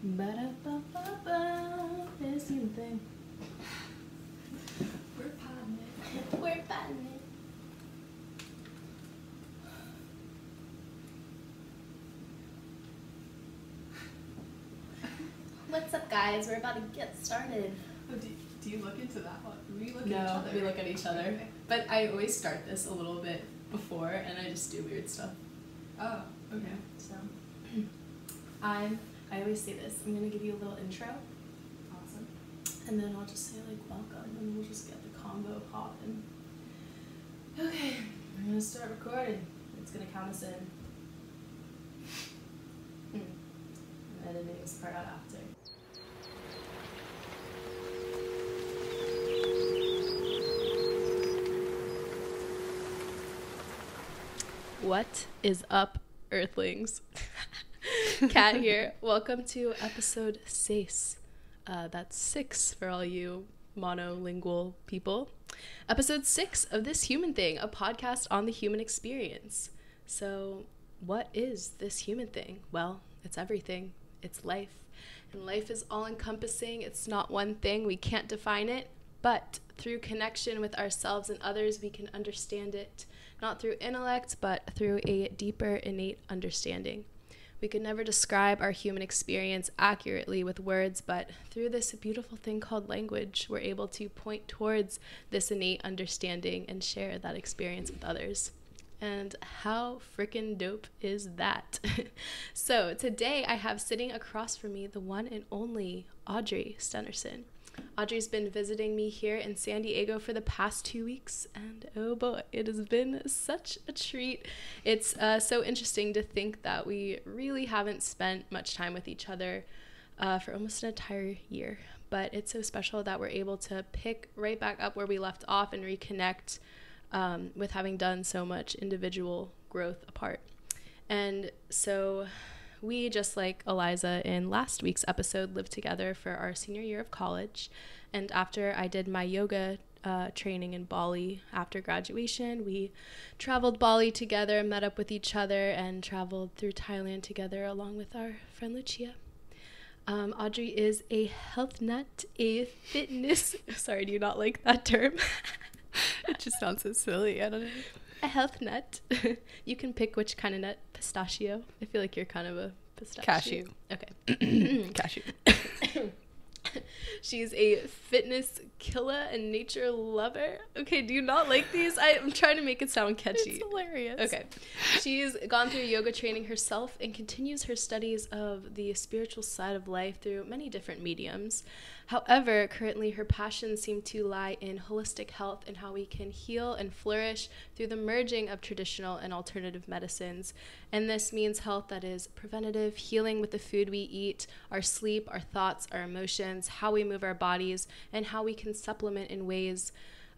This Human Thing. We're podding it. We're podding it. What's up, guys? We're about to get started. Oh, do you look into that one? We look at each other. No, we look at each other. Okay. But I always start this a little bit before, and I just do weird stuff. Oh, okay. So, I always say this. I'm going to give you a little intro. Awesome. And then I'll just say, like, welcome, and we'll just get the combo popping. Okay, I'm going to start recording. It's going to count us in. And editing is part out after. What is up, Earthlings? Kat here. Welcome to episode 6. That's 6 for all you monolingual people. Episode 6 of This Human Thing, a podcast on the human experience. So what is this human thing? Well, it's everything. It's life. And life is all-encompassing. It's not one thing. We can't define it. But through connection with ourselves and others, we can understand it. Not through intellect, but through a deeper, innate understanding. We could never describe our human experience accurately with words, but through this beautiful thing called language, we're able to point towards this innate understanding and share that experience with others. And how freaking dope is that? So today I have sitting across from me the one and only Audrey Stenersen. Audrey's been visiting me here in San Diego for the past 2 weeks, and oh boy, it has been such a treat. It's so interesting to think that we really haven't spent much time with each other for almost an entire year, but it's so special that we're able to pick right back up where we left off and reconnect with having done so much individual growth apart. And so we, just like Eliza in last week's episode, lived together for our senior year of college. And after I did my yoga training in Bali after graduation, we traveled Bali together, met up with each other, and traveled through Thailand together along with our friend Lucia. Audrey is a health nut, a fitness... Sorry, do you not like that term? It just sounds so silly. I don't know. A health nut. You can pick which kind of nut. Pistachio. I feel like you're kind of a pistachio. Cashew. Okay. Cashew. She's a fitness killer and nature lover. Okay, do you not like these? I'm trying to make it sound catchy. It's hilarious. Okay. She's gone through yoga training herself and continues her studies of the spiritual side of life through many different mediums. However, currently her passions seem to lie in holistic health and how we can heal and flourish through the merging of traditional and alternative medicines. And this means health that is preventative, healing with the food we eat, our sleep, our thoughts, our emotions, how we move our bodies, and how we can supplement in ways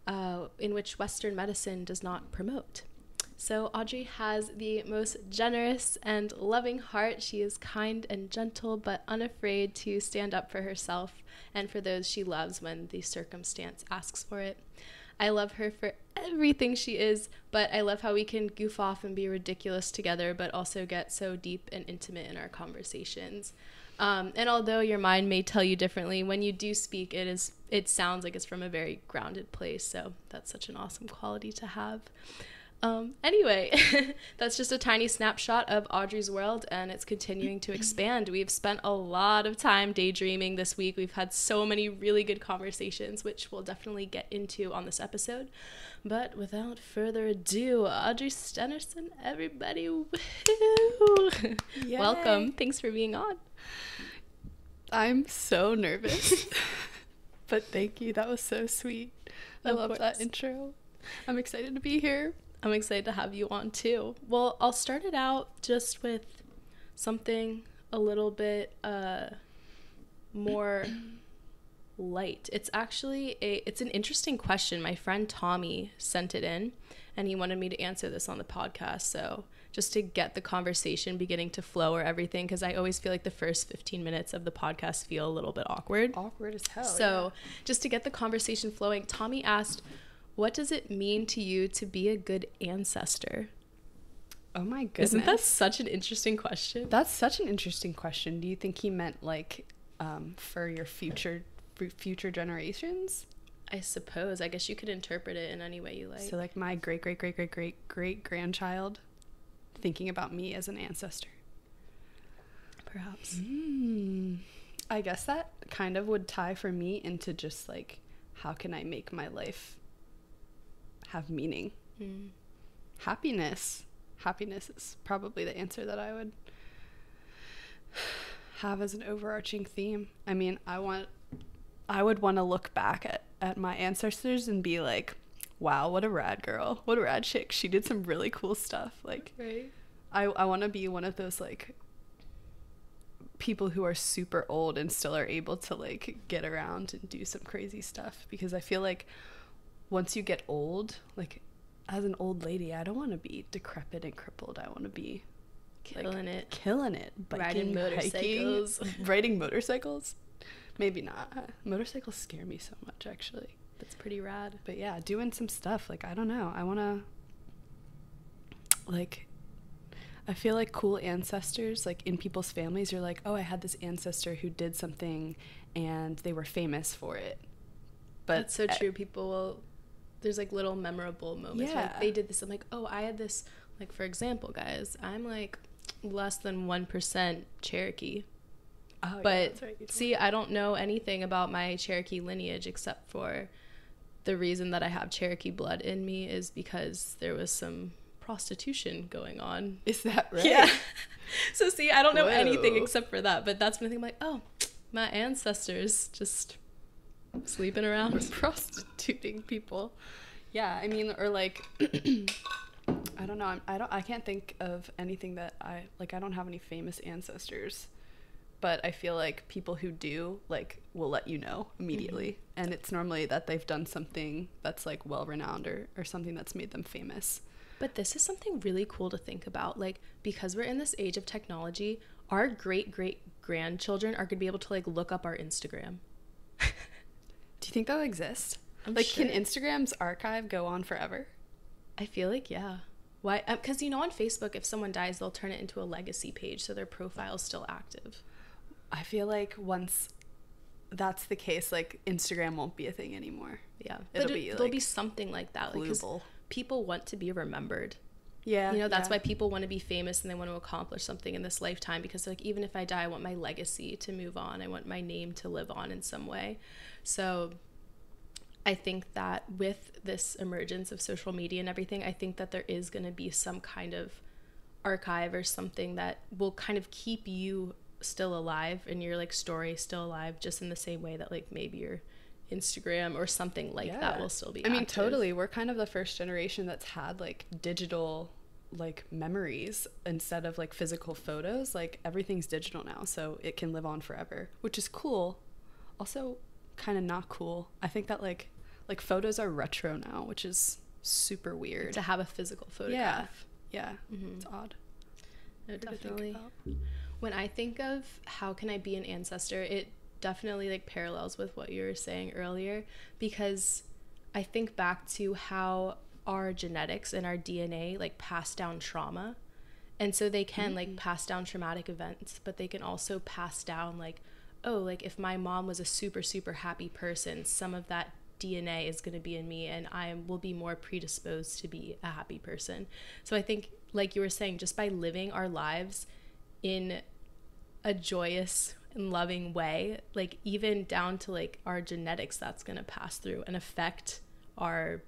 in which Western medicine does not promote. So Audrey has the most generous and loving heart. She is kind and gentle, but unafraid to stand up for herself and for those she loves when the circumstance asks for it. I love her for everything she is, but I love how we can goof off and be ridiculous together, but also get so deep and intimate in our conversations. And although your mind may tell you differently, when you do speak, it sounds like it's from a very grounded place. So that's such an awesome quality to have. Anyway, that's just a tiny snapshot of Audrey's world, and it's continuing to expand. We've spent a lot of time daydreaming this week. We've had so many really good conversations, which we'll definitely get into on this episode. But without further ado, Audrey Stenersen, everybody, woohoo! Welcome. Thanks for being on. I'm so nervous, but thank you. That was so sweet. I love that intro. I'm excited to be here. I'm excited to have you on too. Well, I'll start it out just with something a little bit more light. It's actually it's an interesting question. My friend Tommy sent it in, and he wanted me to answer this on the podcast. So just to get the conversation beginning to flow or everything, because I always feel like the first 15 minutes of the podcast feel a little bit awkward. Awkward as hell. So yeah. Just to get the conversation flowing, Tommy asked, what does it mean to you to be a good ancestor? Oh my goodness. Isn't that such an interesting question? That's such an interesting question. Do you think he meant like for your future generations? I suppose. I guess you could interpret it in any way you like. So like my great-great-great-great-great-great-grandchild thinking about me as an ancestor. Perhaps. Mm. I guess that kind of would tie for me into just like, how can I make my life have meaning? Mm. Happiness. Happiness is probably the answer that I would have as an overarching theme. I mean, I would want to look back at my ancestors and be like, wow, what a rad girl. What a rad chick. She did some really cool stuff. Like, right. I want to be one of those like people who are super old and still are able to like get around and do some crazy stuff, because I feel like once you get old, like as an old lady, I don't want to be decrepit and crippled. I want to be killing it, biking, riding motorcycles, hiking, riding motorcycles. Maybe not. Motorcycles scare me so much, actually. That's pretty rad. But yeah, doing some stuff, like, I don't know, I want to like, I feel like cool ancestors, like in people's families, you're like, oh, I had this ancestor who did something and they were famous for it. But that's so true. People will, there's like little memorable moments. Yeah. Like they did this. I'm like, oh, I had this. Like, for example, guys, I'm like less than 1% Cherokee. Oh, but yeah, that's right. See, I don't know anything about my Cherokee lineage except for the reason that I have Cherokee blood in me is because there was some prostitution going on. Is that right? Yeah. So see, I don't know anything except for that, but that's when I'm like, oh, my ancestors just sleeping around prostituting people. Yeah, I mean, or like I don't know, I can't think of anything that I like. I don't have any famous ancestors, but I feel like people who do like will let you know immediately. Mm-hmm. And it's normally that they've done something that's like well renowned or something that's made them famous. But this is something really cool to think about, like, because we're in this age of technology, our great-great-grandchildren are going to be able to, like, look up our Instagram. Do you think that'll exist? I'm like, sure. Can Instagram's archive go on forever? I feel like, yeah. Why? Because, you know, on Facebook, if someone dies, they'll turn it into a legacy page, so their profile's still active. I feel like once that's the case, like, Instagram won't be a thing anymore. Yeah. It'll be, like, there'll be something like that. Like, people want to be remembered. Yeah. You know, that's why people want to be famous and they want to accomplish something in this lifetime, because like, even if I die, I want my legacy to move on. I want my name to live on in some way. So I think that with this emergence of social media and everything, I think that there is going to be some kind of archive or something that will kind of keep you still alive and your like story still alive, just in the same way that like maybe you're Instagram or something like that will still be active. I mean, totally. We're kind of the first generation that's had like digital like memories instead of like physical photos. Like everything's digital now, so it can live on forever, which is cool. Also kind of not cool. I think that like photos are retro now, which is super weird. To have a physical photograph. Yeah. Mm-hmm. It's odd. No, definitely. When I think of how can I be an ancestor, it definitely like parallels with what you were saying earlier, because I think back to how our genetics and our DNA like pass down trauma, and so they can like pass down traumatic events, but they can also pass down like, oh, like if my mom was a super super happy person, some of that DNA is going to be in me and I will be more predisposed to be a happy person. So I think like you were saying, just by living our lives in a joyous and loving way, like even down to like our genetics, that's going to pass through and affect our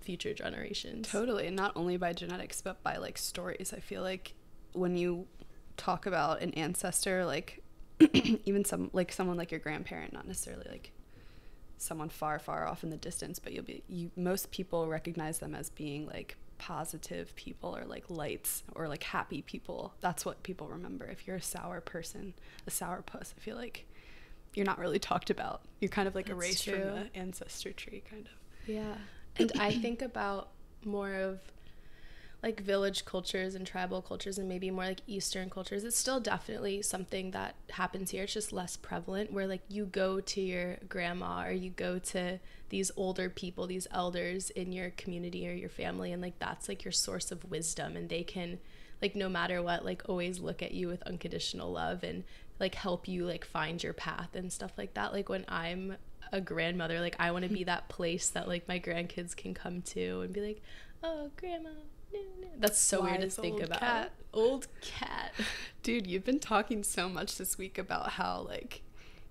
future generations. Totally. And not only by genetics, but by like stories. I feel like when you talk about an ancestor, like even someone like your grandparent, not necessarily like someone far far off in the distance, but most people recognize them as being like positive people or like lights or like happy people. That's what people remember. If you're a sour person, a sourpuss, I feel like you're not really talked about. You're kind of like that's erased true. From the ancestor tree, kind of. Yeah. And I think about more of like village cultures and tribal cultures and maybe more like Eastern cultures, it's still definitely something that happens here. It's just less prevalent, where like you go to your grandma or you go to these older people, these elders in your community or your family, and like that's like your source of wisdom, and they can like no matter what like always look at you with unconditional love and like help you like find your path and stuff like that. Like when I'm a grandmother, like I want to be that place that like my grandkids can come to and be like, oh grandma, no. That's so wise, weird to think about. Old cat Dude, you've been talking so much this week about how like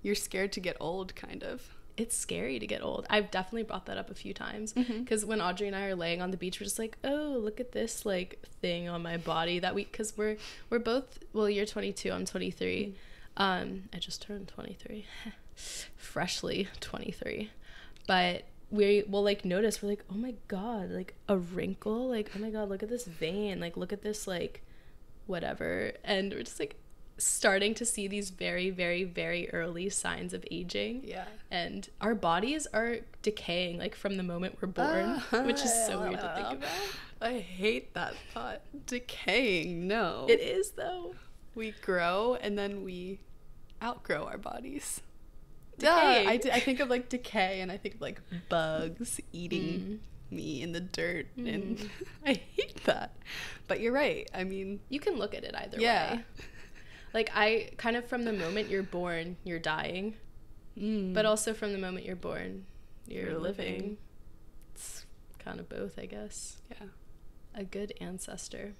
you're scared to get old. Kind of, it's scary to get old. I've definitely brought that up a few times, because when Audrey and I are laying on the beach, we're just like, oh, look at this like thing on my body that we, because we're both, well, you're 22, I'm 23. I just turned 23. Freshly 23. But we will like notice, we're like, oh my god, like a wrinkle, like oh my god, look at this vein, like look at this like whatever. And we're just like starting to see these very, very, very early signs of aging. Yeah. And our bodies are decaying like from the moment we're born, which is so weird to think about. I hate that thought. Decaying. No, it is though. We grow and then we outgrow our bodies. Decay. Yeah, I think of like decay, and I think of like bugs eating me in the dirt, and I hate that. But you're right. I mean, you can look at it either way. Like I kind of, from the moment you're born, you're dying, but also from the moment you're born, you're living. It's kind of both, I guess. Yeah, a good ancestor.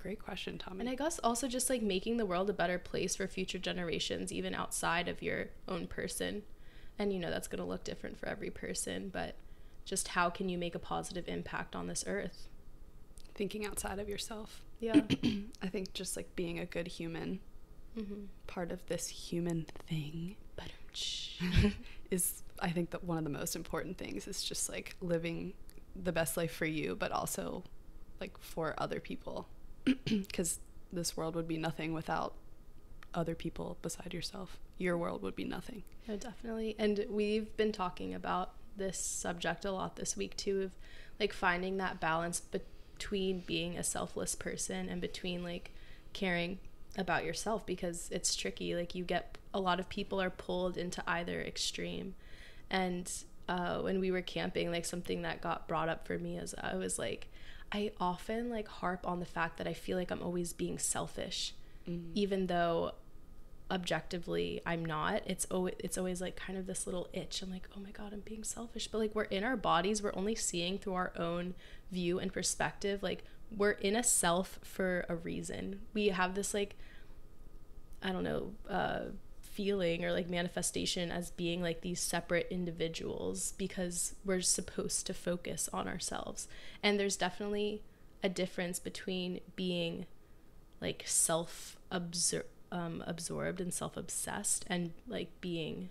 Great question, Tommy. And I guess also just like making the world a better place for future generations, even outside of your own person. And you know, that's going to look different for every person, but just how can you make a positive impact on this earth? Thinking outside of yourself. Yeah. I think just like being a good human, part of this human thing, is I think that one of the most important things is just like living the best life for you, but also like for other people. Because this world would be nothing without other people beside yourself. Your world would be nothing. No, definitely. And we've been talking about this subject a lot this week too, of like finding that balance between being a selfless person and between like caring about yourself, because it's tricky. Like you get, a lot of people are pulled into either extreme. And when we were camping, like something that got brought up for me is I was like, I often like harp on the fact that I feel like I'm always being selfish, even though objectively I'm not. It's always like kind of this little itch. I'm like, oh my god, I'm being selfish. But like we're in our bodies, we're only seeing through our own view and perspective. Like we're in a self for a reason. We have this like, I don't know, feeling or like manifestation as being like these separate individuals, because we're supposed to focus on ourselves. And there's definitely a difference between being like self-absorbed and self-obsessed and like being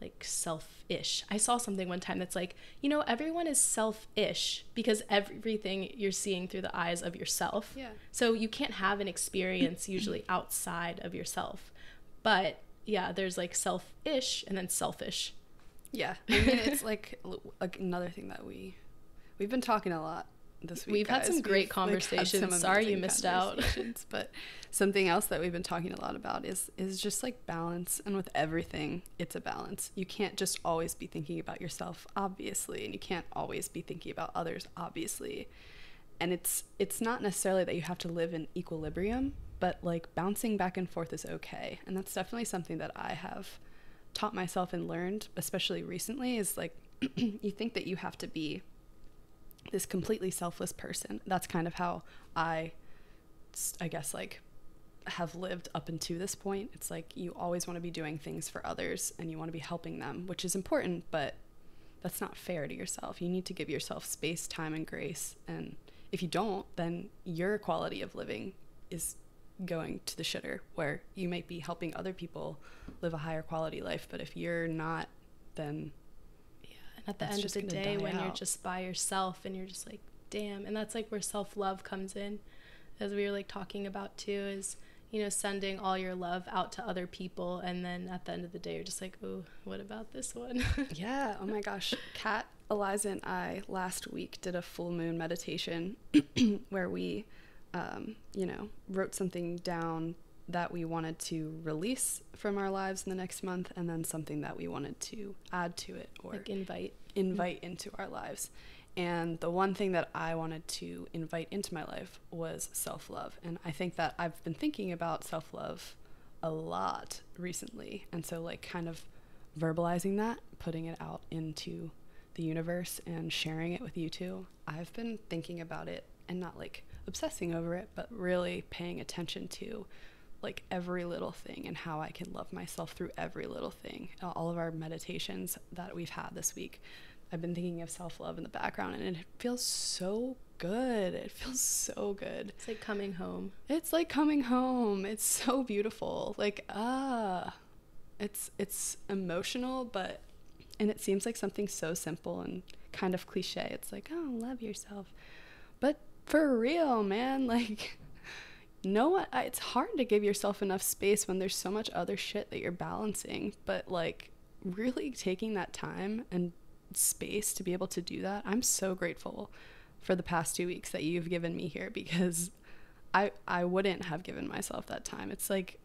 like selfish. I saw something one time that's like, you know, everyone is selfish because everything you're seeing through the eyes of yourself. Yeah. So you can't have an experience usually outside of yourself. But yeah, there's like selfish and then selfish. Yeah. I mean, it's like another thing that we've been talking a lot this week. We've had some great conversations. Like, sorry you missed out. But something else that we've been talking a lot about is just like balance. And with everything, it's a balance. You can't just always be thinking about yourself, obviously. And you can't always be thinking about others, obviously. And it's not necessarily that you have to live in equilibrium, but like bouncing back and forth is okay. And that's definitely something that I have taught myself and learned, especially recently, is like you think that you have to be this completely selfless person. That's kind of how I guess like have lived up until this point. It's like you always want to be doing things for others and you want to be helping them, which is important, but that's not fair to yourself. You need to give yourself space, time, and grace. And if you don't, then your quality of living is going to the shitter, where you might be helping other people live a higher quality life, but if you're not, then yeah. And at the end of the day, when you're just by yourself and you're just like, damn. And that's like where self-love comes in, as we were like talking about too, is, you know, sending all your love out to other people, and then at the end of the day you're just like, oh, what about this one? Yeah. Oh my gosh. Kat Eliza and I last week did a full moon meditation where we, wrote something down that we wanted to release from our lives in the next month, and then something that we wanted to add to it, or like invite into our lives. And the one thing that I wanted to invite into my life was self-love. And I think that I've been thinking about self-love a lot recently. And so like kind of verbalizing that, putting it out into the universe and sharing it with you two. I've been thinking about it and not like obsessing over it, but really paying attention to like every little thing and how I can love myself through every little thing. All of our meditations that we've had this week, I've been thinking of self-love in the background, and it feels so good. It feels so good. It's like coming home. It's like coming home. It's so beautiful. Like, it's emotional, but, and it seems like something so simple and kind of cliche. It's like, oh, love yourself. But for real, man, like, it's hard to give yourself enough space when there's so much other shit that you're balancing, but like really taking that time and space to be able to do that. I'm so grateful for the past 2 weeks that you've given me here, because I wouldn't have given myself that time. It's like,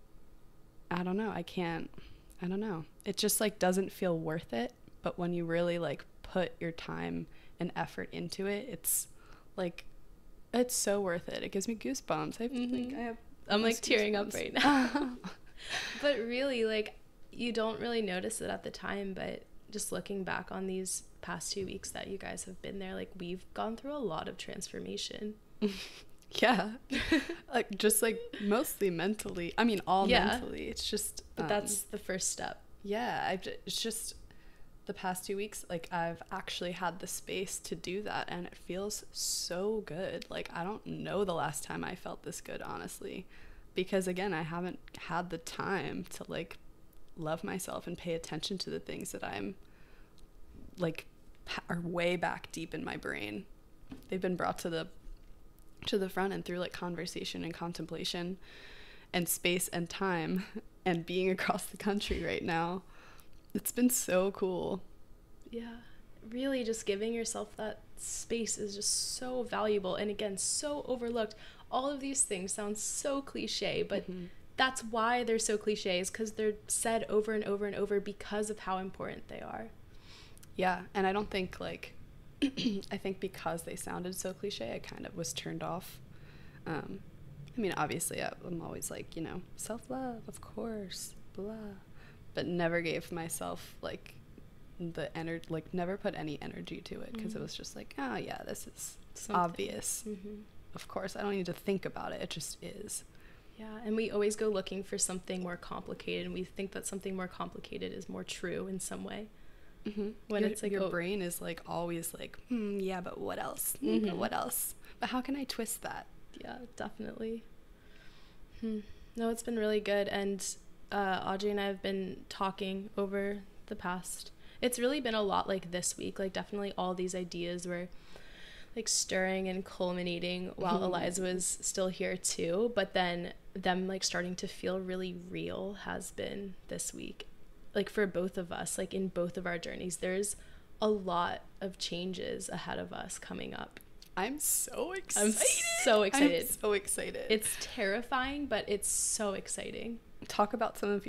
I don't know. It just like doesn't feel worth it. But when you really like put your time and effort into it, it's like, it's so worth it. It gives me goosebumps. I'm like tearing up right now. But really, like, you don't really notice it at the time, but just looking back on these past 2 weeks that you guys have been there, like, we've gone through a lot of transformation. Yeah. Like, just like mostly mentally. I mean, all mentally. It's just, but that's the first step. Yeah. It's just the past 2 weeks, like, I've actually had the space to do that, and it feels so good. Like, I don't know the last time I felt this good, honestly, because again, I haven't had the time to like love myself and pay attention to the things that I'm like are way back deep in my brain. They've been brought to the front and through like conversation and contemplation and space and time and being across the country right now. It's been so cool. Yeah, really just giving yourself that space is just so valuable, and again, so overlooked. All of these things sound so cliche, but that's why they're so cliche, is because they're said over and over and over because of how important they are. Yeah, and I don't think like I think because they sounded so cliche, I kind of was turned off. I mean, obviously I'm always like, self-love, of course, blah, but never gave myself like the energy, like never put any energy to it, because it was just like, oh yeah, this is something obvious. Of course, I don't need to think about it. It just is. Yeah, and we always go looking for something more complicated, and we think that something more complicated is more true in some way. When it's like your brain is like always like, yeah, but what else? But what else? But how can I twist that? Yeah, definitely. No, it's been really good, and Audrey and I have been talking over the past. It's really been a lot like this week. Like, definitely all these ideas were like stirring and culminating while Eliza was still here too, but then them like starting to feel really real has been this week. Like, for both of us, like in both of our journeys, there's a lot of changes ahead of us coming up. I'm so excited. I'm so excited. It's terrifying, but it's so exciting. Talk about some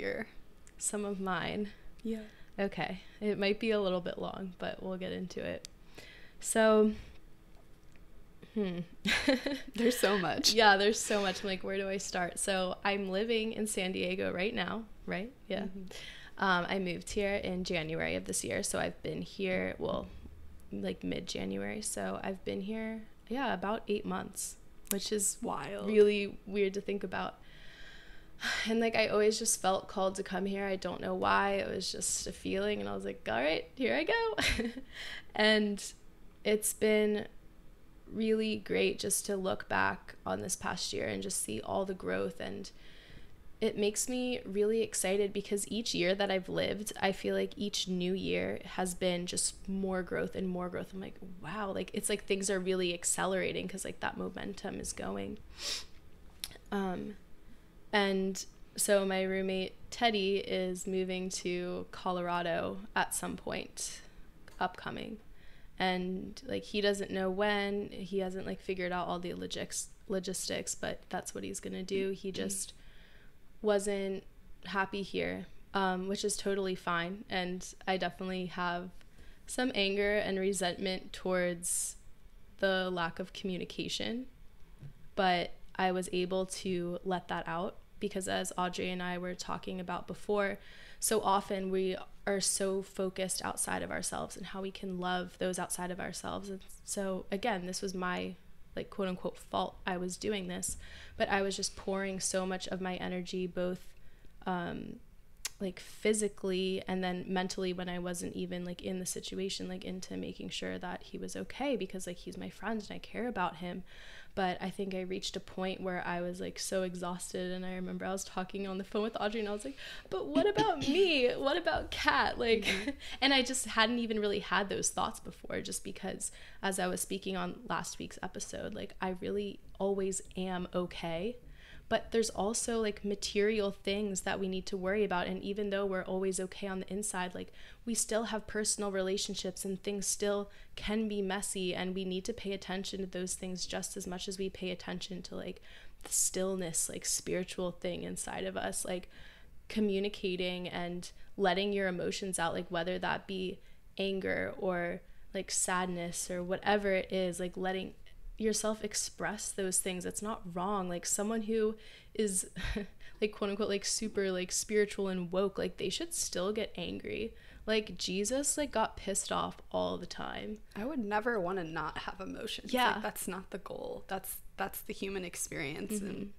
of mine. Yeah. Okay. It might be a little bit long, but we'll get into it. So, there's so much. Yeah, there's so much. I'm like, where do I start? So I'm living in San Diego right now, right? Yeah. I moved here in January of this year, so I've been here, well, like mid-January, so I've been here, yeah, about 8 months, which is wild, really weird to think about. And like, I always just felt called to come here. I don't know why. It was just a feeling, and I was like, all right, here I go. And it's been really great just to look back on this past year and just see all the growth, and it makes me really excited because each year that I've lived, I feel like each new year has been just more growth and more growth. I'm like, wow, like it's like things are really accelerating because like that momentum is going. And so my roommate Teddy is moving to Colorado at some point upcoming, and like he doesn't know when, he hasn't like figured out all the logistics, but that's what he's gonna do. He just wasn't happy here, which is totally fine. And I definitely have some anger and resentment towards the lack of communication, but I was able to let that out because, as Audrey and I were talking about before, so often we are so focused outside of ourselves and how we can love those outside of ourselves. And so again, this was my like quote unquote fault. I was doing this, but I was just pouring so much of my energy, both like physically and then mentally, when I wasn't even like in the situation, like into making sure that he was okay, because like he's my friend and I care about him. But I think I reached a point where I was like so exhausted, and I remember I was talking on the phone with Audrey and I was like, but what about me? What about Kat? Like, and I just hadn't even really had those thoughts before, just because as I was speaking on last week's episode, like I really always am okay. But there's also like material things that we need to worry about. And even though we're always okay on the inside, like we still have personal relationships and things still can be messy. And we need to pay attention to those things just as much as we pay attention to like the stillness, like spiritual thing inside of us, like communicating and letting your emotions out, like whether that be anger or like sadness or whatever it is, like letting yourself express those things. It's not wrong. Like someone who is like quote unquote like super like spiritual and woke, like they should still get angry. Like Jesus like got pissed off all the time. I would never want to not have emotions. Yeah, like, that's not the goal. That's the human experience. Mm-hmm. And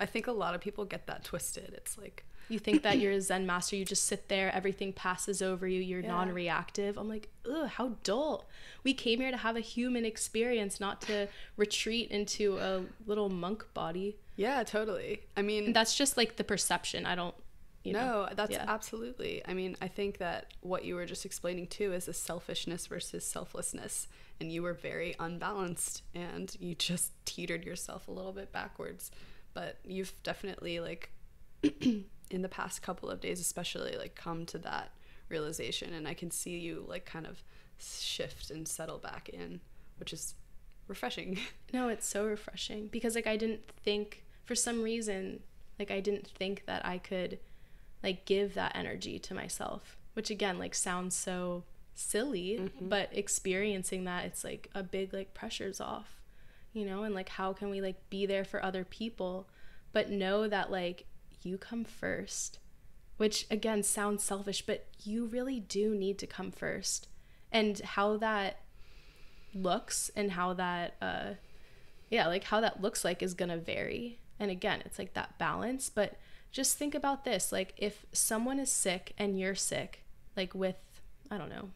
I think a lot of people get that twisted. It's like you think that you're a Zen master, you just sit there, everything passes over you, you're non-reactive. I'm like, ugh, how dull. We came here to have a human experience, not to retreat into a little monk body. Yeah, totally. I mean... and that's just like the perception. I don't, you know. No, that's absolutely. I mean, I think that what you were just explaining too is the selfishness versus selflessness. And you were very unbalanced and you just teetered yourself a little bit backwards. But you've definitely like... in the past couple of days especially like come to that realization, and I can see you like kind of shift and settle back in, which is refreshing. No, it's so refreshing, because like I didn't think, for some reason, like I didn't think that I could like give that energy to myself, which again like sounds so silly, but experiencing that, it's like a big like pressure's off, you know. And like how can we like be there for other people but know that like you come first, which again sounds selfish, but you really do need to come first. And how that looks and how that like how that looks like is gonna vary. And again, it's like that balance. But just think about this, like if someone is sick and you're sick, like with I don't know,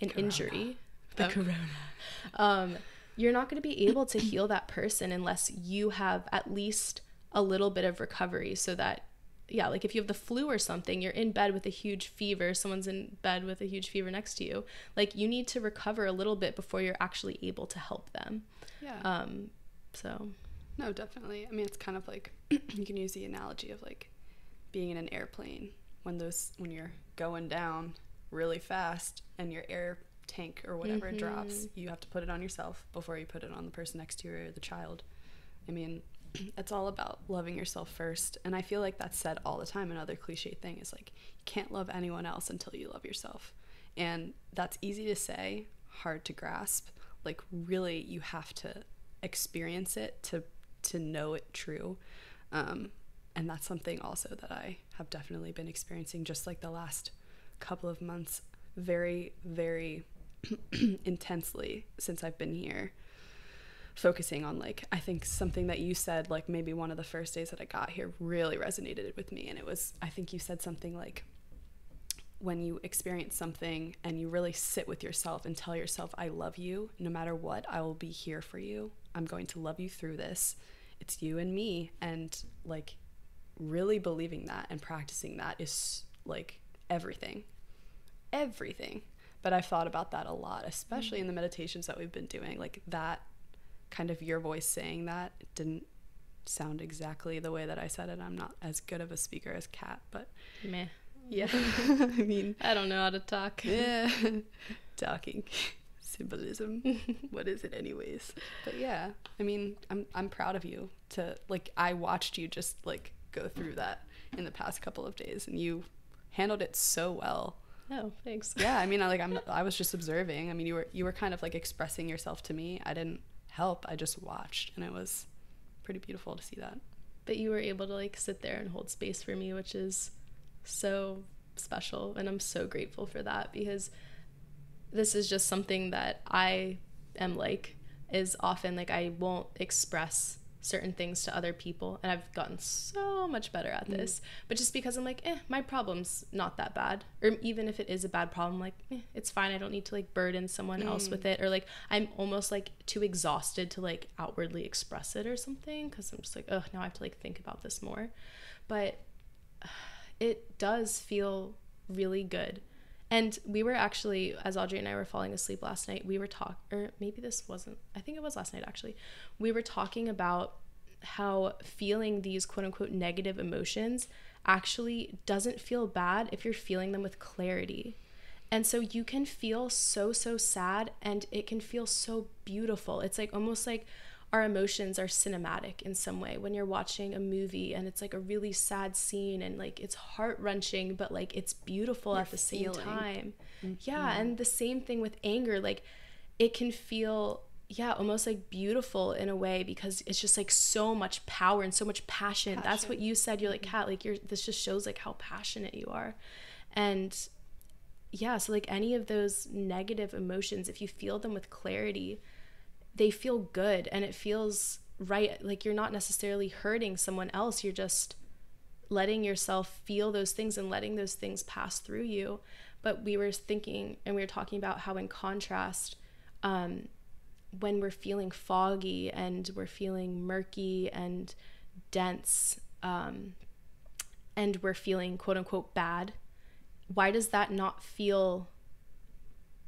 an corona. Injury, the corona, you're not going to be able to heal that person unless you have at least a little bit of recovery. So that, yeah, like if you have the flu or something, you're in bed with a huge fever, someone's in bed with a huge fever next to you, like you need to recover a little bit before you're actually able to help them. Yeah. So no, definitely. I mean, it's kind of like you can use the analogy of like being in an airplane when you're going down really fast and your air tank or whatever drops, you have to put it on yourself before you put it on the person next to you or the child. I mean, it's all about loving yourself first. And I feel like that's said all the time. Another cliche thing is like, you can't love anyone else until you love yourself. And that's easy to say, hard to grasp. Like really, you have to experience it to know it true. And that's something also that I have definitely been experiencing just like the last couple of months, very, very intensely since I've been here. Focusing on like, I think something that you said, like maybe one of the first days that I got here really resonated with me. And it was, I think you said something like, when you experience something and you really sit with yourself and tell yourself, I love you, no matter what, I will be here for you. I'm going to love you through this. It's you and me. And like really believing that and practicing that is like everything. But I've thought about that a lot, especially in the meditations that we've been doing, like that kind of your voice saying that. It didn't sound exactly the way that I said it. I'm not as good of a speaker as Kat, but meh. Yeah. I mean, I don't know how to talk. Yeah. Talking. symbolism. What is it anyways? But yeah, I mean, I'm proud of you to, like, I watched you just like go through that in the past couple of days, and you handled it so well. Oh, thanks. Yeah, I mean, I was just observing. I mean, you were kind of like expressing yourself to me. I didn't help. I just watched, and it was pretty beautiful to see that. But you were able to like sit there and hold space for me, which is so special, and I'm so grateful for that, because this is just something that I am like, is often like I won't express certain things to other people, and I've gotten so much better at this, but just because I'm like, my problem's not that bad, or even if it is a bad problem, like it's fine, I don't need to like burden someone else with it, or like I'm almost like too exhausted to like outwardly express it or something, because I'm just like, oh, now I have to like think about this more. But it does feel really good. And we were actually, as Audrey and I were falling asleep last night, we were I think it was last night actually, we were talking about how feeling these quote unquote negative emotions actually doesn't feel bad if you're feeling them with clarity. And so you can feel so, so sad, and it can feel so beautiful. It's like almost like our emotions are cinematic in some way. When you're watching a movie and it's like a really sad scene and like it's heart-wrenching, but like it's beautiful at the same time. Yeah, and the same thing with anger. Like it can feel, almost like beautiful in a way, because it's just like so much power and so much passion. That's what you said. You're like, Kat, like this just shows like how passionate you are. And yeah, so like any of those negative emotions, if you feel them with clarity, they feel good, and it feels right. Like you're not necessarily hurting someone else. You're just letting yourself feel those things and letting those things pass through you. But we were thinking, and we were talking about how in contrast, when we're feeling foggy and we're feeling murky and dense, and we're feeling quote unquote bad, why does that not feel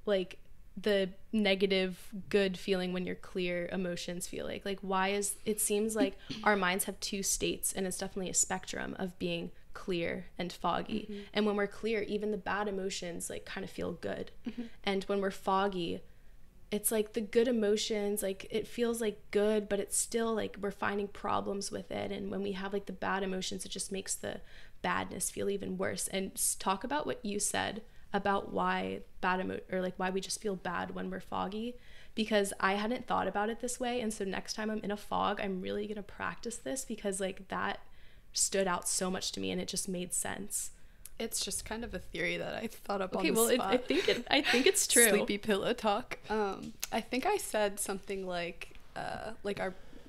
like the negative good feeling when your clear emotions feel like why is it, seems like our minds have two states, and it's definitely a spectrum of being clear and foggy. And when we're clear, even the bad emotions like kind of feel good, and when we're foggy, it's like the good emotions, like it feels like good, but it's still like we're finding problems with it. And when we have like the bad emotions, it just makes the badness feel even worse. And talk about what you said about why why we just feel bad when we're foggy, because I hadn't thought about it this way. And so next time I'm in a fog, I'm really gonna practice this, because like that stood out so much to me, and it just made sense. It's just kind of a theory that I thought up on the spot. I think it's true. Sleepy pillow talk. I think I said something like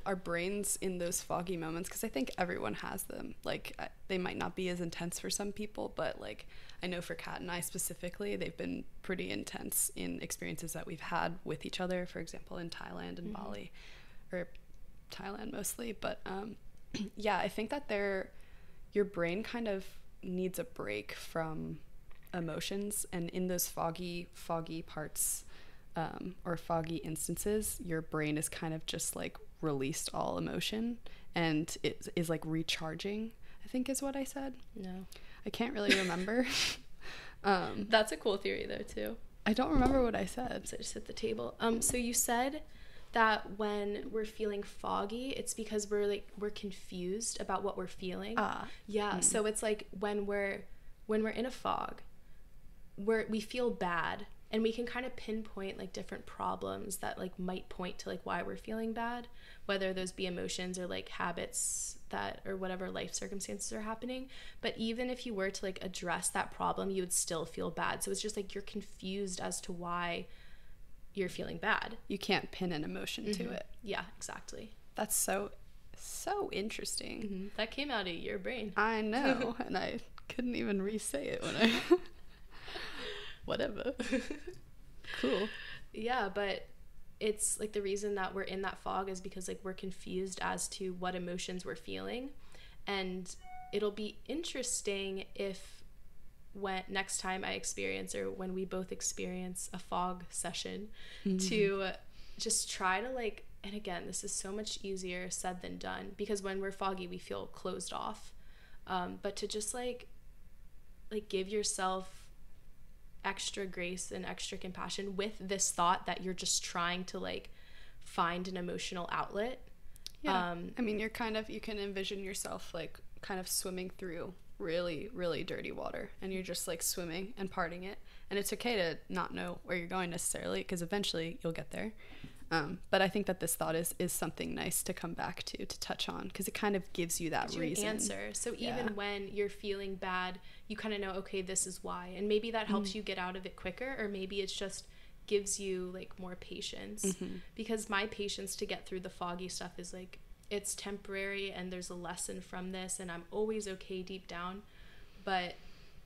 our brains in those foggy moments, because I think everyone has them. Like they might not be as intense for some people, but like I know for Kat and I specifically, they've been pretty intense in experiences that we've had with each other, for example, in Thailand and Bali, or Thailand mostly. But yeah, I think that your brain kind of needs a break from emotions. And in those foggy parts, or foggy instances, your brain is kind of just like released all emotion, and it is like recharging, I think is what I said. No, I can't really remember. That's a cool theory though too. I don't remember what I said. So just at the table. So you said that when we're feeling foggy, it's because we're confused about what we're feeling. So it's like when we're in a fog, we feel bad, and we can kind of pinpoint like different problems that like might point to like why we're feeling bad, whether those be emotions or like habits that, or whatever life circumstances are happening. But even if you were to like address that problem, you would still feel bad. So it's just like you're confused as to why you're feeling bad. You can't pin an emotion to it. Yeah, exactly. That's so interesting. That came out of your brain. I know. And I couldn't even re-say it when I whatever. Cool. Yeah, but it's like the reason that we're in that fog is because like we're confused as to what emotions we're feeling. And it'll be interesting if when next time I experience, or when we both experience a fog session, to just try to like, and again, this is so much easier said than done, because when we're foggy, we feel closed off. But to just like give yourself extra grace and extra compassion with this thought that you're just trying to like find an emotional outlet. Yeah. I mean, you're kind of, you can envision yourself like kind of swimming through really, really dirty water, and you're just like swimming and parting it. And it's okay to not know where you're going necessarily, because eventually you'll get there. But I think that this thought is something nice to come back to touch on, because it kind of gives you that reason. Answer. So even when you're feeling bad, you kind of know, okay, this is why. And maybe that helps you get out of it quicker, or maybe it's just gives you like more patience, because my patience to get through the foggy stuff is like, it's temporary and there's a lesson from this, and I'm always okay deep down, but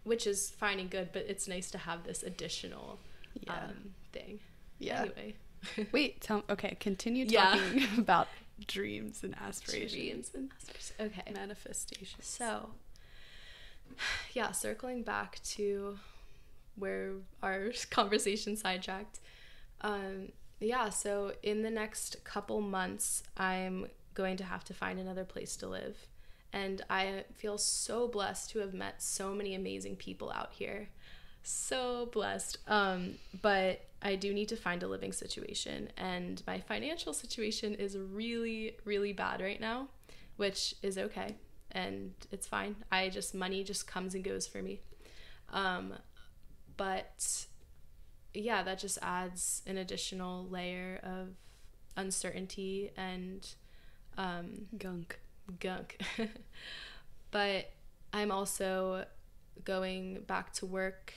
which is fine and good, but it's nice to have this additional thing. Yeah. Anyway. Wait, continue talking about dreams and aspirations. Okay. Manifestations. So, yeah, circling back to where our conversation sidetracked. So in the next couple months, I'm going to have to find another place to live. And I feel so blessed to have met so many amazing people out here. So blessed. But I do need to find a living situation, and my financial situation is really, really bad right now, which is okay, and it's fine. Money just comes and goes for me. But yeah, that just adds an additional layer of uncertainty and gunk. But I'm also going back to work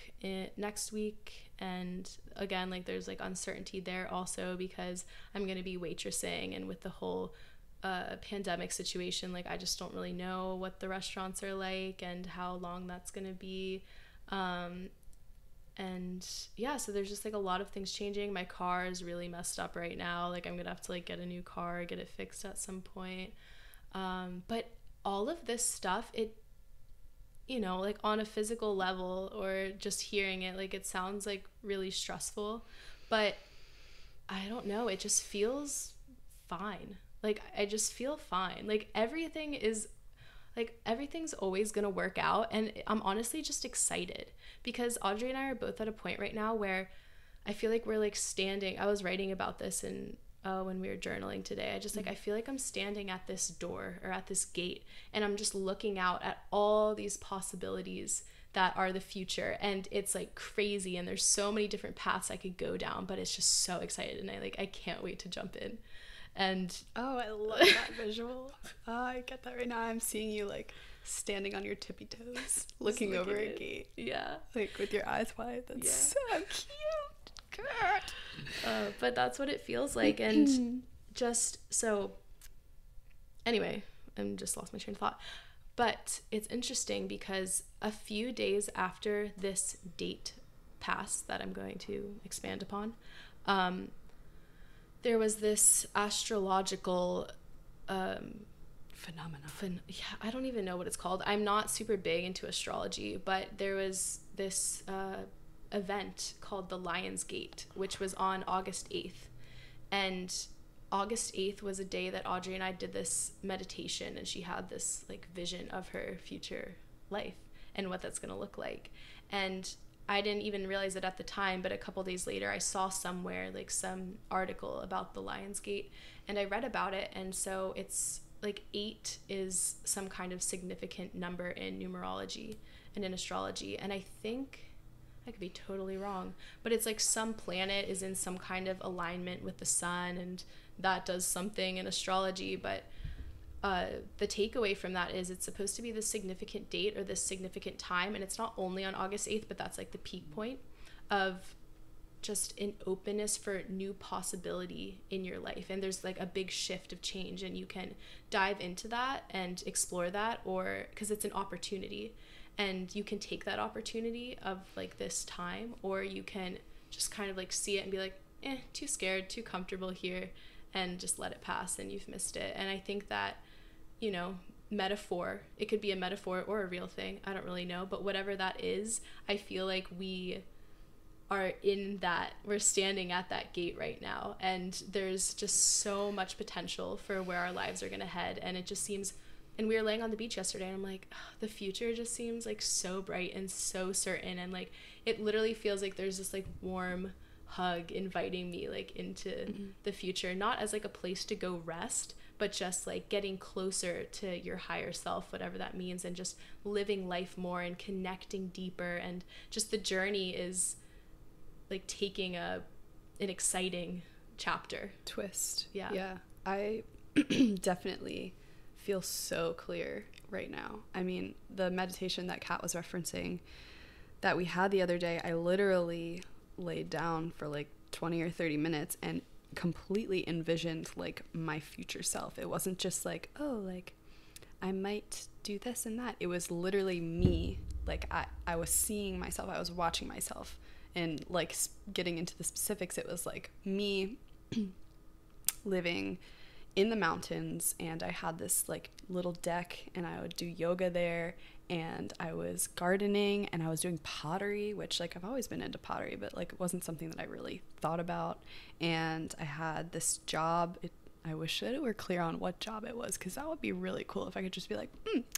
next week, and again, like, there's like uncertainty there also, because I'm going to be waitressing, and with the whole pandemic situation, like, I just don't really know what the restaurants are like and how long that's going to be, and yeah, so there's just like a lot of things changing. My car is really messed up right now, like I'm gonna have to like get a new car, get it fixed at some point, but all of this stuff, it, you know, like on a physical level or just hearing it, like it sounds like really stressful, but I don't know, it just feels fine. Like I just feel fine. Like everything's always gonna work out, and I'm honestly just excited, because Audrey and I are both at a point right now where I feel like we're like standing. I was writing about this in when we were journaling today. I just like, I feel like I'm standing at this door or at this gate, and I'm just looking out at all these possibilities that are the future, and it's like crazy, and there's so many different paths I could go down, but it's just so excited, and I can't wait to jump in. And oh, I love that visual. I get that right now. I'm seeing you like standing on your tippy toes, looking over a gate. Yeah, like with your eyes wide. That's so cute. But that's what it feels like, and just so. Anyway, I'm just lost my train of thought, but it's interesting because a few days after this date passed that I'm going to expand upon, there was this astrological phenomenon. I don't even know what it's called. I'm not super big into astrology, but there was this event called the Lion's Gate, which was on August 8th. And August 8th was a day that Audrey and I did this meditation, and she had this like vision of her future life and what that's going to look like. And I didn't even realize it at the time, but a couple days later I saw somewhere like some article about the Lion's Gate, and I read about it. And so it's like 8 is some kind of significant number in numerology and in astrology, and I think I could be totally wrong, but it's like some planet is in some kind of alignment with the sun, and that does something in astrology. But the takeaway from that is it's supposed to be this significant date or this significant time, and it's not only on August 8th, but that's like the peak point of just an openness for new possibility in your life. And there's like a big shift of change, and you can dive into that and explore that, or because it's an opportunity, and you can take that opportunity of like this time, or you can just kind of like see it and be like, too scared, too comfortable here, and just let it pass, and you've missed it. And I think that, you know, metaphor, it could be a metaphor or a real thing, I don't really know, but whatever that is, I feel like we are in that, we're standing at that gate right now, and there's just so much potential for where our lives are going to head, and it just seems And we were laying on the beach yesterday, and I'm like, oh, the future just seems like so bright and so certain, and like it literally feels like there's this like warm hug inviting me like into the future, not as like a place to go rest, but just like getting closer to your higher self, whatever that means, and just living life more and connecting deeper, and just the journey is like taking an exciting chapter twist. Yeah I definitely feel so clear right now. I mean, the meditation that Kat was referencing that we had the other day, I literally laid down for like 20 or 30 minutes and completely envisioned like my future self. It wasn't just like, oh, like I might do this and that. It was literally me. Like I was seeing myself, I was watching myself, and like getting into the specifics, it was like me living in the mountains, and I had this like little deck, and I would do yoga there, and I was gardening, and I was doing pottery, which like I've always been into pottery, but like it wasn't something that I really thought about. And I had this job. I wish that it were clear on what job it was, because that would be really cool if I could just be like,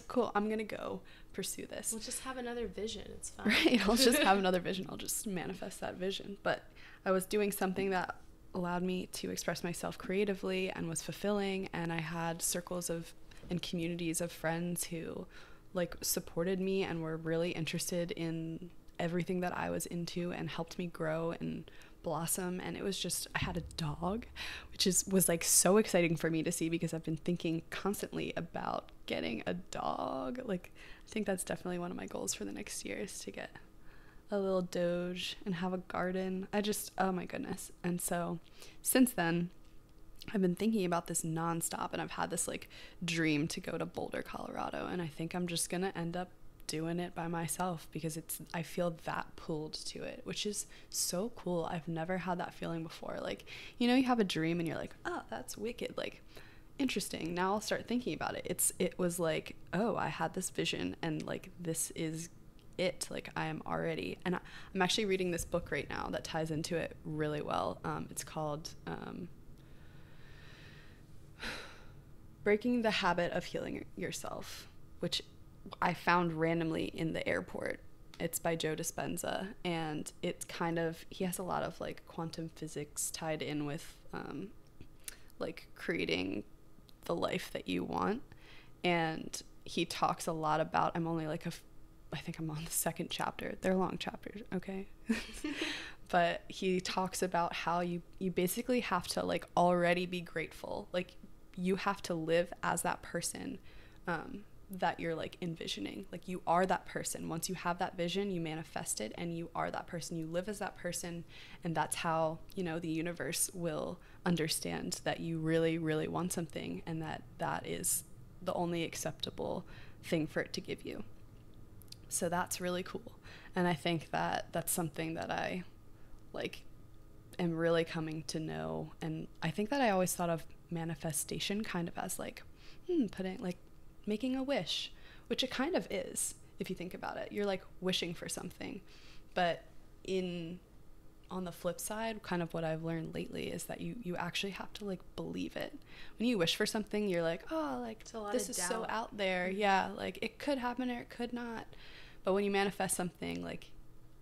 cool, I'm gonna go pursue this. We'll just have another vision, it's fine. Right, I'll just have another vision, I'll just manifest that vision. But I was doing something that allowed me to express myself creatively and was fulfilling, and I had circles of and communities of friends who like supported me and were really interested in everything that I was into and helped me grow and blossom. And it was just, I had a dog, which was like so exciting for me to see, because I've been thinking constantly about getting a dog. Like I think that's definitely one of my goals for the next year, is to get a little doge and have a garden. I just, oh my goodness. And so since then I've been thinking about this nonstop, and I've had this like dream to go to Boulder, Colorado, and I think I'm just gonna end up doing it by myself, because I feel that pulled to it, which is so cool. I've never had that feeling before. Like, you know, you have a dream and you're like, oh, that's wicked, like interesting, now I'll start thinking about it. It was like, oh, I had this vision, and like this is it. Like I am already, and I'm actually reading this book right now that ties into it really well. It's called Breaking the Habit of Healing Yourself, which I found randomly in the airport. It's by Joe Dispenza, and it's kind of, he has a lot of like quantum physics tied in with like creating the life that you want. And he talks a lot about, I think I'm on the second chapter. They're long chapters, okay? But he talks about how you basically have to like already be grateful. Like you have to live as that person that you're like envisioning. Like you are that person. Once you have that vision, you manifest it, and you are that person. You live as that person, and that's how, you know, the universe will understand that you really, really want something, and that is the only acceptable thing for it to give you. So that's really cool. And I think that that's something that I like am really coming to know. And I think that I always thought of manifestation kind of as like putting, like making a wish, which it kind of is if you think about it. You're like wishing for something. But on the flip side, kind of what I've learned lately is that you actually have to like believe it. When you wish for something, you're like, oh, like this is so out there. Yeah, like it could happen or it could not. But when you manifest something, like